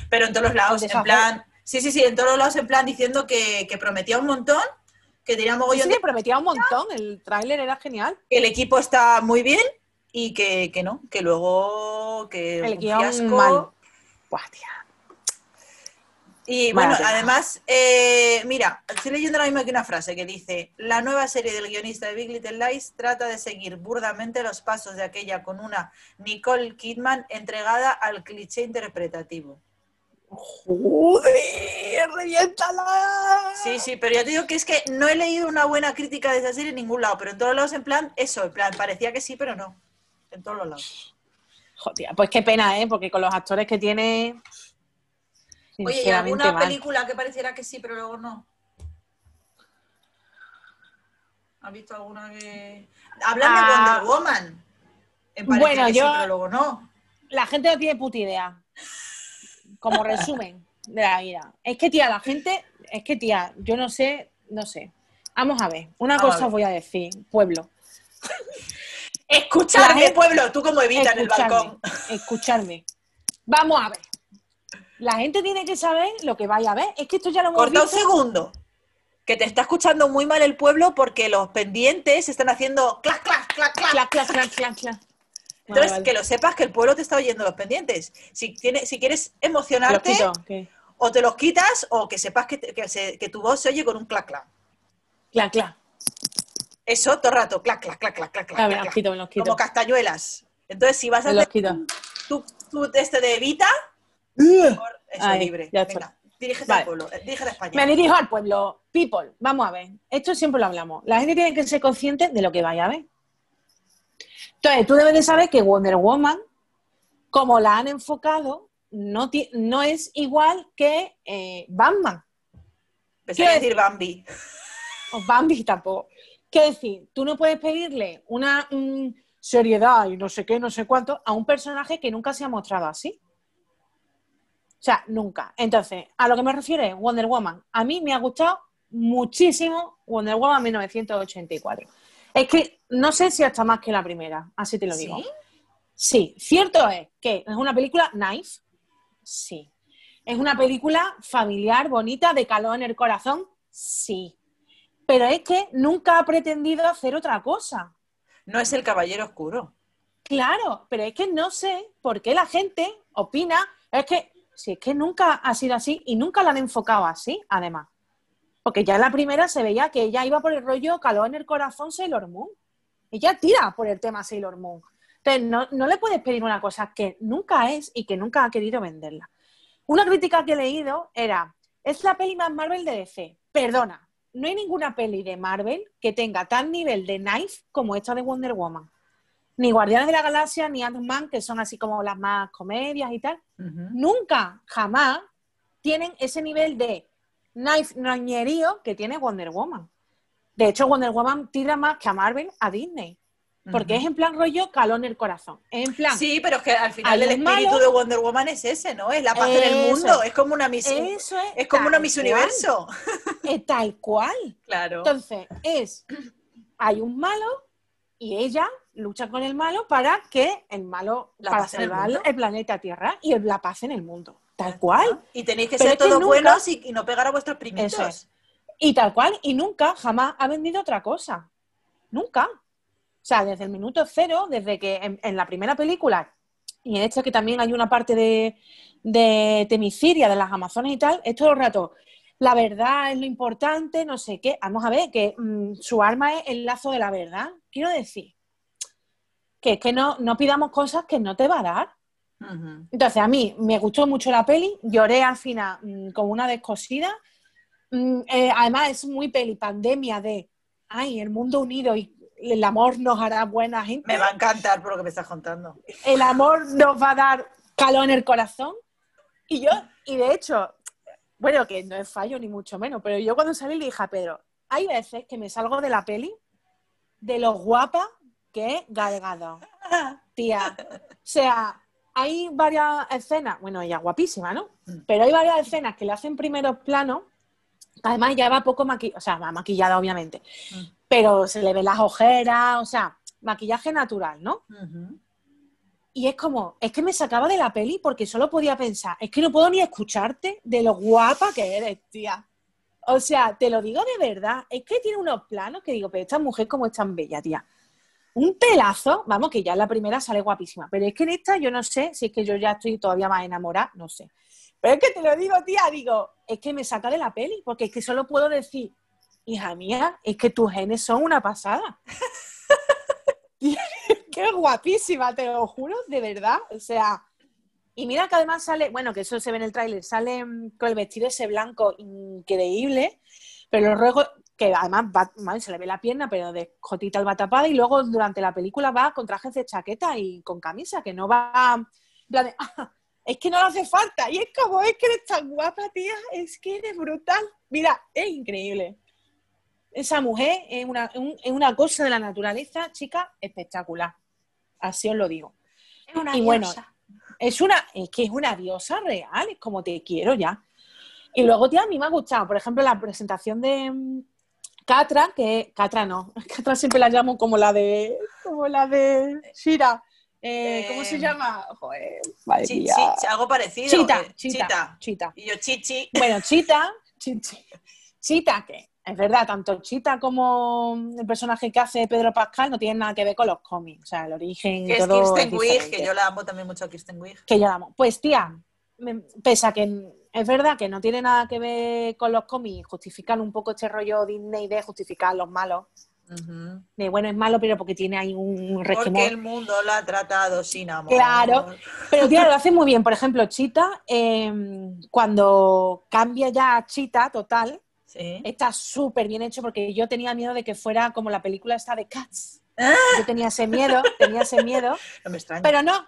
pero en todos los lados, en plan... Sí, en todos lados en plan diciendo que prometía un montón, que tenía mogollón de... Sí, prometía un montón, el tráiler era genial. El equipo está muy bien y que no, que luego... que el guión mal. Buah, tía. Y bueno, además, mira, estoy leyendo ahora mismo aquí una frase que dice: la nueva serie del guionista de Big Little Lies trata de seguir burdamente los pasos de aquella con una Nicole Kidman entregada al cliché interpretativo. ¡Joder! ¡Reviéntala! Sí, pero yo te digo que es que no he leído una buena crítica de esa serie en ningún lado, pero en todos lados en plan, parecía que sí, pero no. En todos los lados. Joder, pues qué pena, ¿eh? Porque con los actores que tiene... Oye, ¿y alguna película que pareciera que sí, pero luego no? ¿Has visto alguna que...? Hablan de Wonder Woman. Bueno, que yo... sí, pero luego no. La gente no tiene puta idea. Como resumen de la vida. Es que, tía, yo no sé. Vamos a ver, una cosa voy a decir, pueblo. Escuchadme, pueblo, tú como Evita en el balcón. Escuchadme. Vamos a ver. La gente tiene que saber lo que vaya a ver. Es que esto ya lo hemos visto. Corta un segundo. Que te está escuchando muy mal el pueblo porque los pendientes están haciendo clac, clac, clac, clac. Clac, clac, clac, clac, clac. Entonces, vale. Que lo sepas, que el pueblo te está oyendo los pendientes. Si quieres emocionarte, o te los quitas, o que sepas que tu voz se oye con un clac-clac. Clac-clac. Eso, todo el rato. Clac-clac, clac-clac, clac-clac. A ver, me los quito. Como castañuelas. Entonces, si vas a hacer tu test de Evita, mejor eso libre. Venga, dirígete al pueblo, dirígete a España. Me dirijo al pueblo. People, vamos a ver. Esto siempre lo hablamos. La gente tiene que ser consciente de lo que vaya a ver. Entonces, tú debes de saber que Wonder Woman, como la han enfocado, no es igual que Batman. Pensé que decir Bambi. O Bambi tampoco. Quiero decir, tú no puedes pedirle una seriedad y no sé qué, no sé cuánto, a un personaje que nunca se ha mostrado así. O sea, nunca. Entonces, a lo que me refiero es Wonder Woman. A mí me ha gustado muchísimo Wonder Woman 1984. Es que no sé si hasta más que la primera, así te lo digo. Sí, cierto es que es una película nice, sí. Es una película familiar, bonita, de calor en el corazón, sí. Pero es que nunca ha pretendido hacer otra cosa. No es el Caballero Oscuro. Claro, pero es que no sé por qué la gente opina. Es que nunca ha sido así y nunca la han enfocado así, además. Porque ya en la primera se veía que ella iba por el rollo calor en el corazón Sailor Moon. Ella tira por el tema Sailor Moon. Entonces, no le puedes pedir una cosa que nunca es y que nunca ha querido venderla. Una crítica que he leído era: es la peli más Marvel de DC. Perdona, no hay ninguna peli de Marvel que tenga tan nivel de knife como esta de Wonder Woman. Ni Guardianes de la Galaxia, ni Ant-Man, que son así como las más comedias y tal. Uh-huh. Nunca, jamás tienen ese nivel de knife ñoñerío que tiene Wonder Woman. De hecho, Wonder Woman tira más que a Marvel a Disney. Porque es en plan rollo calón en el corazón. En plan, sí, pero es que al final el espíritu malo de Wonder Woman es ese, ¿no? Es la paz en el mundo. Es como una Miss, es como una Miss Universo. Es tal cual. Claro. Entonces, hay un malo y ella lucha con el malo para que el malo, para salvar el planeta Tierra y la paz en el mundo. Tal cual. Y tenéis que ser todos buenos y no pegar a vuestros primitos. Eso es. Y tal cual. Y nunca, jamás ha vendido otra cosa. Nunca. O sea, desde el minuto cero, desde que en la primera película, y en esta que también hay una parte de Temisiria, de las Amazonas y tal, es todo el rato, la verdad es lo importante, no sé qué. Vamos a ver, que su arma es el lazo de la verdad. Quiero decir, que es que no pidamos cosas que no te va a dar. Uh-huh. Entonces, a mí me gustó mucho la peli, lloré al final con una descosida. Además, es muy peli, pandemia de, ay, el mundo unido y el amor nos hará buena gente. Me va a encantar por lo que me estás contando. El amor nos va a dar calor en el corazón. Y de hecho, bueno, que no es fallo ni mucho menos, pero yo cuando salí le dije a Pedro, hay veces que me salgo de la peli de lo guapa que es Gal Gadot. Tía, o sea, hay varias escenas, bueno, ella es guapísima, ¿no? Pero hay varias escenas que le hacen primeros planos. Además, ya va poco maquillada, o sea, va maquillada, obviamente. Pero se le ven las ojeras, o sea, maquillaje natural, ¿no? Uh-huh. Y es como, es que me sacaba de la peli porque solo podía pensar, es que no puedo ni escucharte de lo guapa que eres, tía. O sea, te lo digo de verdad, es que tiene unos planos que digo, pero esta mujer como es tan bella, tía. Un pelazo, vamos, que ya en la primera sale guapísima, pero es que en esta yo no sé, si es que yo ya estoy todavía más enamorada, no sé. Pero es que te lo digo, tía, digo, es que me saca de la peli porque es que solo puedo decir, hija mía, es que tus genes son una pasada. Qué guapísima, te lo juro, de verdad. O sea, y mira que además sale, bueno, que eso se ve en el tráiler, sale con el vestido ese blanco increíble, pero luego, que además va, se le ve la pierna, pero de escotita va tapada, y luego durante la película va con trajes de chaqueta y con camisa, que no va en plan de, es que no le hace falta. Y es como, es que eres tan guapa, tía, es que eres brutal. Mira, es increíble. Esa mujer es una cosa de la naturaleza, chica, espectacular. Así os lo digo. Es una diosa. Bueno, es una diosa real, es como te quiero ya. Y luego, tía, a mí me ha gustado, por ejemplo, la presentación de Catra, Catra siempre la llamo como la de Shira. ¿Cómo se llama? Joder, madre mía. Algo parecido. Chita. Y yo, Chichi. Bueno, Chita, ¿qué? Es verdad, tanto Chita como el personaje que hace Pedro Pascal no tienen nada que ver con los cómics. O sea, el origen y todo es Kristen Wiig, que yo la amo también mucho a Kristen Wiig. Que yo la amo. Pues tía, pese a que es verdad que no tiene nada que ver con los cómics, justifican un poco este rollo Disney de justificar a los malos. Uh-huh. De bueno, es malo, pero porque tiene ahí un resquemor. Porque el mundo la ha tratado sin amor. Claro, pero tía, lo hace muy bien. Por ejemplo, Chita, cuando cambia ya a Chita total... ¿Sí? Está súper bien hecho porque yo tenía miedo de que fuera como la película esta de Cats. ¡Ah! Yo tenía ese miedo. No me extraña. Pero no.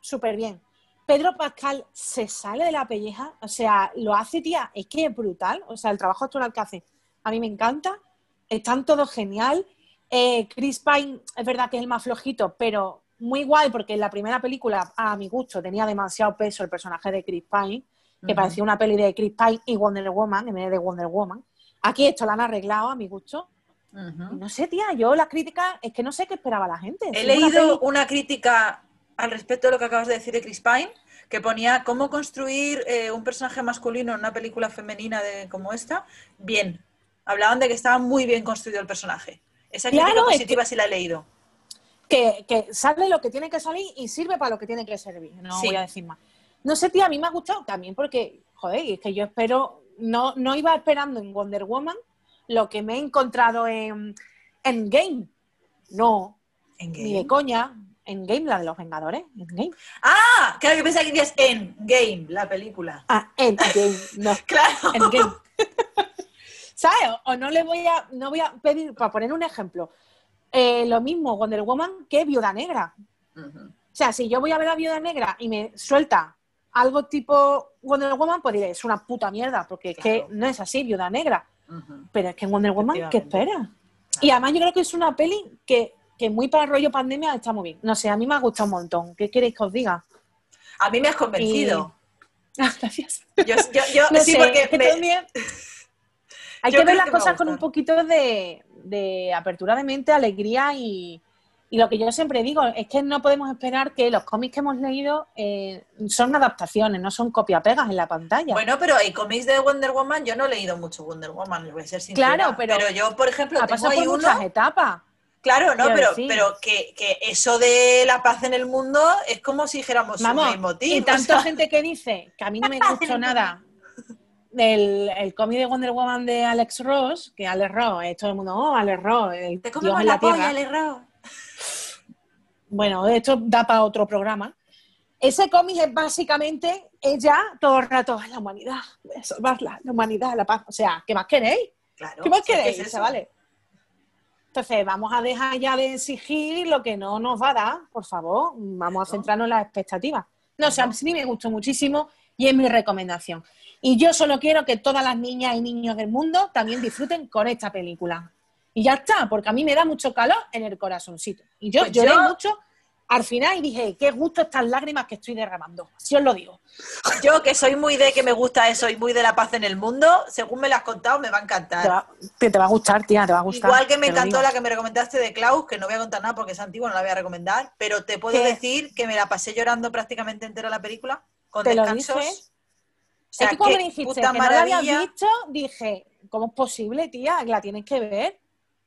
Súper bien. Pedro Pascal se sale de la pelleja. O sea, lo hace, tía. Es que es brutal. O sea, el trabajo actual que hace. A mí me encanta. Están todos genial. Chris Pine, es verdad que es el más flojito, pero muy guay porque en la primera película, a mi gusto, tenía demasiado peso el personaje de Chris Pine. Que parecía una peli de Chris Pine y Wonder Woman en vez de Wonder Woman. Aquí esto lo han arreglado, a mi gusto. Uh-huh. No sé, tía, yo las críticas... Es que no sé qué esperaba la gente. He leído una crítica al respecto de lo que acabas de decir de Chris Pine, que ponía cómo construir un personaje masculino en una película femenina como esta. Bien. Hablaban de que estaba muy bien construido el personaje. Esa crítica positiva sí la he leído. Que sale lo que tiene que salir y sirve para lo que tiene que servir. No voy a decir más. No sé, tía, a mí me ha gustado también porque, joder, es que yo espero... No iba esperando en Wonder Woman lo que me he encontrado en Endgame. No, Endgame. Ni de coña. Endgame, la de los Vengadores. Endgame. ¡Ah! Claro, yo pensaba que decías Endgame, la película. Ah, Endgame, no. Claro. Endgame. ¿sabes? O no voy a pedir, para poner un ejemplo, lo mismo Wonder Woman que Viuda Negra. Uh-huh. O sea, si yo voy a ver a Viuda Negra y me suelta algo tipo Wonder Woman, pues diré, es una puta mierda, porque claro, es que no es así Viuda Negra. Uh-huh. Pero es que en Wonder Woman, ¿qué espera? Claro. Y además yo creo que es una peli que muy para el rollo pandemia está muy bien. No sé, a mí me ha gustado un montón. ¿Qué queréis que os diga? A mí me has convencido. Y... Ah, gracias. Yo no sí, sé, porque es que también hay que ver las cosas con un poquito de apertura de mente, alegría y lo que yo siempre digo es que no podemos esperar que los cómics que hemos leído son adaptaciones, no son copia-pegas en la pantalla. Bueno, pero hay cómics de Wonder Woman, yo no he leído mucho Wonder Woman, les voy a ser sincera. Claro, pero yo, por ejemplo, tengo ahí muchas etapas. Claro, no, pero que eso de la paz en el mundo es como si dijéramos un leitmotiv. Y tanta gente que dice que a mí no me gustó nada el cómic de Wonder Woman de Alex Ross, que Alex Ross es todo el mundo, oh, Alex Ross, el te comemos la polla, Alex Ross. Bueno, esto da para otro programa. Ese cómic es básicamente ella todo el rato, la humanidad, voy a salvarla, la humanidad, la paz. O sea, ¿qué más queréis? Claro, ¿qué más queréis, chavales? Entonces, vamos a dejar ya de exigir lo que no nos va a dar, por favor. Vamos a centrarnos en las expectativas. No, o sea, sí me gustó muchísimo y es mi recomendación. Y yo solo quiero que todas las niñas y niños del mundo también disfruten con esta película. Y ya está, porque a mí me da mucho calor en el corazoncito. Y yo pues lloré mucho al final y dije, qué gusto estas lágrimas que estoy derramando. Así os lo digo. Yo, que soy muy de que me gusta eso y muy de la paz en el mundo, según me lo has contado, me va a encantar. Te va a gustar, tía, te va a gustar. Igual que me encantó la que me recomendaste de Klaus, que no voy a contar nada porque es antigua, no la voy a recomendar, pero te puedo decir que me la pasé llorando prácticamente entera la película, con descansos. Lo dije. O sea, es que como me dijiste, que no la habías visto, dije, ¿cómo es posible, tía? La tienes que ver.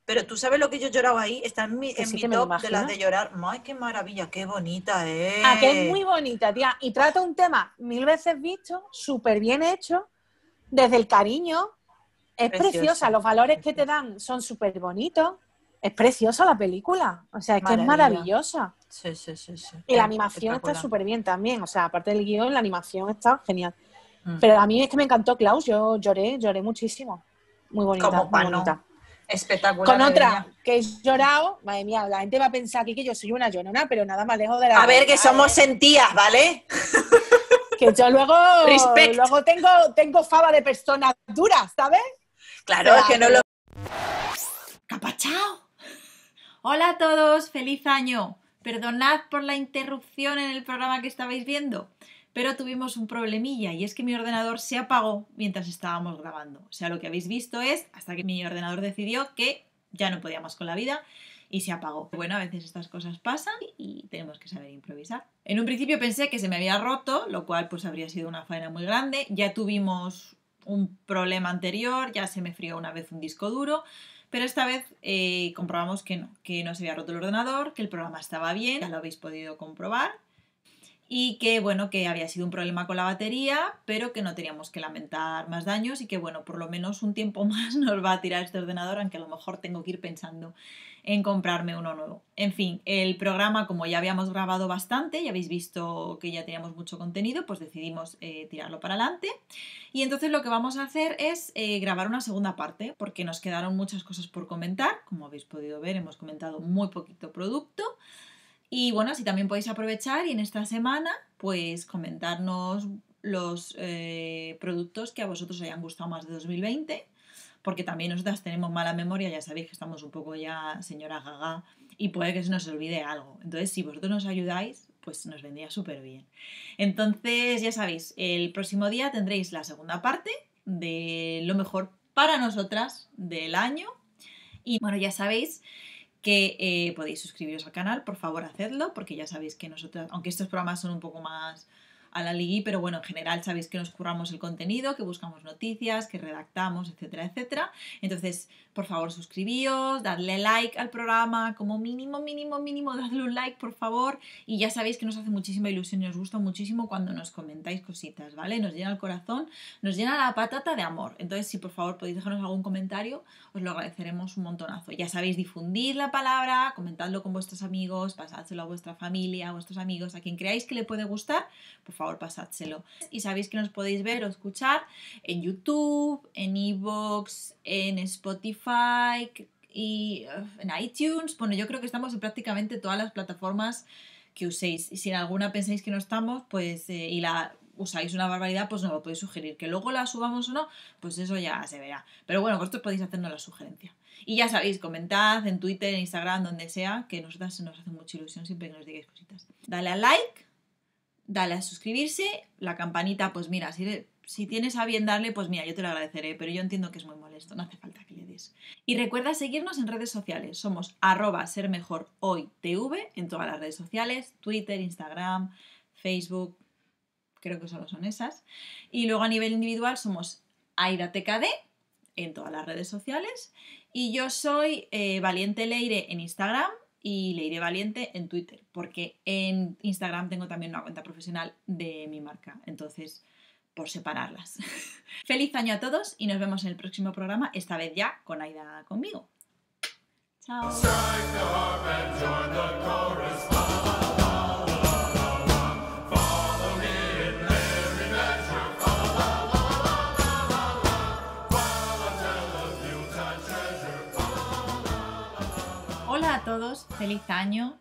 Pero tú sabes lo que yo lloraba ahí, está en mi top de las de llorar. ¡Ay, qué maravilla! ¡Qué bonita es! Ah, que es muy bonita, tía. Y trata un tema 1000 veces visto, súper bien hecho, desde el cariño. Es preciosa. Los valores que te dan son súper bonitos. Es preciosa la película. O sea, es que es maravillosa. Sí. Y la animación está súper bien también. O sea, aparte del guión, la animación está genial. Pero a mí es que me encantó Klaus. Yo lloré muchísimo. Muy bonita, muy bonita. Espectacular. Con otra que he llorado, madre mía, la gente va a pensar aquí que yo soy una llorona, pero nada más lejos de la... A ver, que somos sentías, ¿vale? Que yo luego tengo fama de personas duras, ¿sabes? Claro, es que no lo... ¡Capachao! Hola a todos, feliz año. Perdonad por la interrupción en el programa que estabais viendo, pero tuvimos un problemilla y es que mi ordenador se apagó mientras estábamos grabando. O sea, lo que habéis visto es hasta que mi ordenador decidió que ya no podía más con la vida y se apagó. Bueno, a veces estas cosas pasan y tenemos que saber improvisar. En un principio pensé que se me había roto, lo cual pues habría sido una faena muy grande. Ya tuvimos un problema anterior, ya se me frió una vez un disco duro, pero esta vez comprobamos que no se había roto el ordenador, que el programa estaba bien, ya lo habéis podido comprobar. Y que, bueno, que había sido un problema con la batería, pero que no teníamos que lamentar más daños y que, bueno, por lo menos un tiempo más nos va a tirar este ordenador, aunque a lo mejor tengo que ir pensando en comprarme uno nuevo. En fin, el programa, como ya habíamos grabado bastante, ya habéis visto que ya teníamos mucho contenido, pues decidimos tirarlo para adelante. Y entonces lo que vamos a hacer es grabar una segunda parte, porque nos quedaron muchas cosas por comentar. Como habéis podido ver, hemos comentado muy poquito producto. Y bueno, así también podéis aprovechar y en esta semana, pues comentarnos los productos que a vosotros os hayan gustado más de 2020, porque también nosotras tenemos mala memoria, ya sabéis que estamos un poco ya señora gaga y puede que se nos olvide algo. Entonces, si vosotros nos ayudáis, pues nos vendría súper bien. Entonces, ya sabéis, el próximo día tendréis la segunda parte de lo mejor para nosotras del año. Y bueno, ya sabéis que podéis suscribiros al canal, por favor hacedlo, porque ya sabéis que nosotros, aunque estos programas son un poco más a la ligui, pero bueno, en general sabéis que nos curramos el contenido, que buscamos noticias, que redactamos, etcétera, etcétera. Entonces, por favor, suscribíos, dadle like al programa, como mínimo, dadle un like, por favor. Y ya sabéis que nos hace muchísima ilusión y nos gusta muchísimo cuando nos comentáis cositas, ¿vale? Nos llena el corazón, nos llena la patata de amor. Entonces, si por favor podéis dejarnos algún comentario, os lo agradeceremos un montonazo. Ya sabéis, difundir la palabra, comentadlo con vuestros amigos, pasádselo a vuestra familia, a vuestros amigos, a quien creáis que le puede gustar, por favor. favor pasádselo. Y sabéis que nos podéis ver o escuchar en YouTube, en iVoox, en Spotify y en iTunes. Bueno, yo creo que estamos en prácticamente todas las plataformas que uséis. Y si en alguna pensáis que no estamos, pues y la usáis una barbaridad, pues nos lo podéis sugerir. Que luego la subamos o no, pues eso ya se verá. Pero bueno, vosotros podéis hacernos la sugerencia. Y ya sabéis, comentad en Twitter, en Instagram, donde sea, que nosotras nos hace mucha ilusión siempre que nos digáis cositas. Dale a like, dale a suscribirse, la campanita, pues mira, si tienes a bien darle, pues mira, yo te lo agradeceré, pero yo entiendo que es muy molesto, no hace falta que le des. Y recuerda seguirnos en redes sociales, somos @sermejorhoytv en todas las redes sociales, Twitter, Instagram, Facebook, creo que solo son esas. Y luego a nivel individual somos AidaTKD en todas las redes sociales. Y yo soy Valiente Leire en Instagram y Leire Valiente en Twitter, porque en Instagram tengo también una cuenta profesional de mi marca, entonces por separarlas. Feliz año a todos y nos vemos en el próximo programa, esta vez ya con Aida conmigo. Chao. Hola a todos, feliz año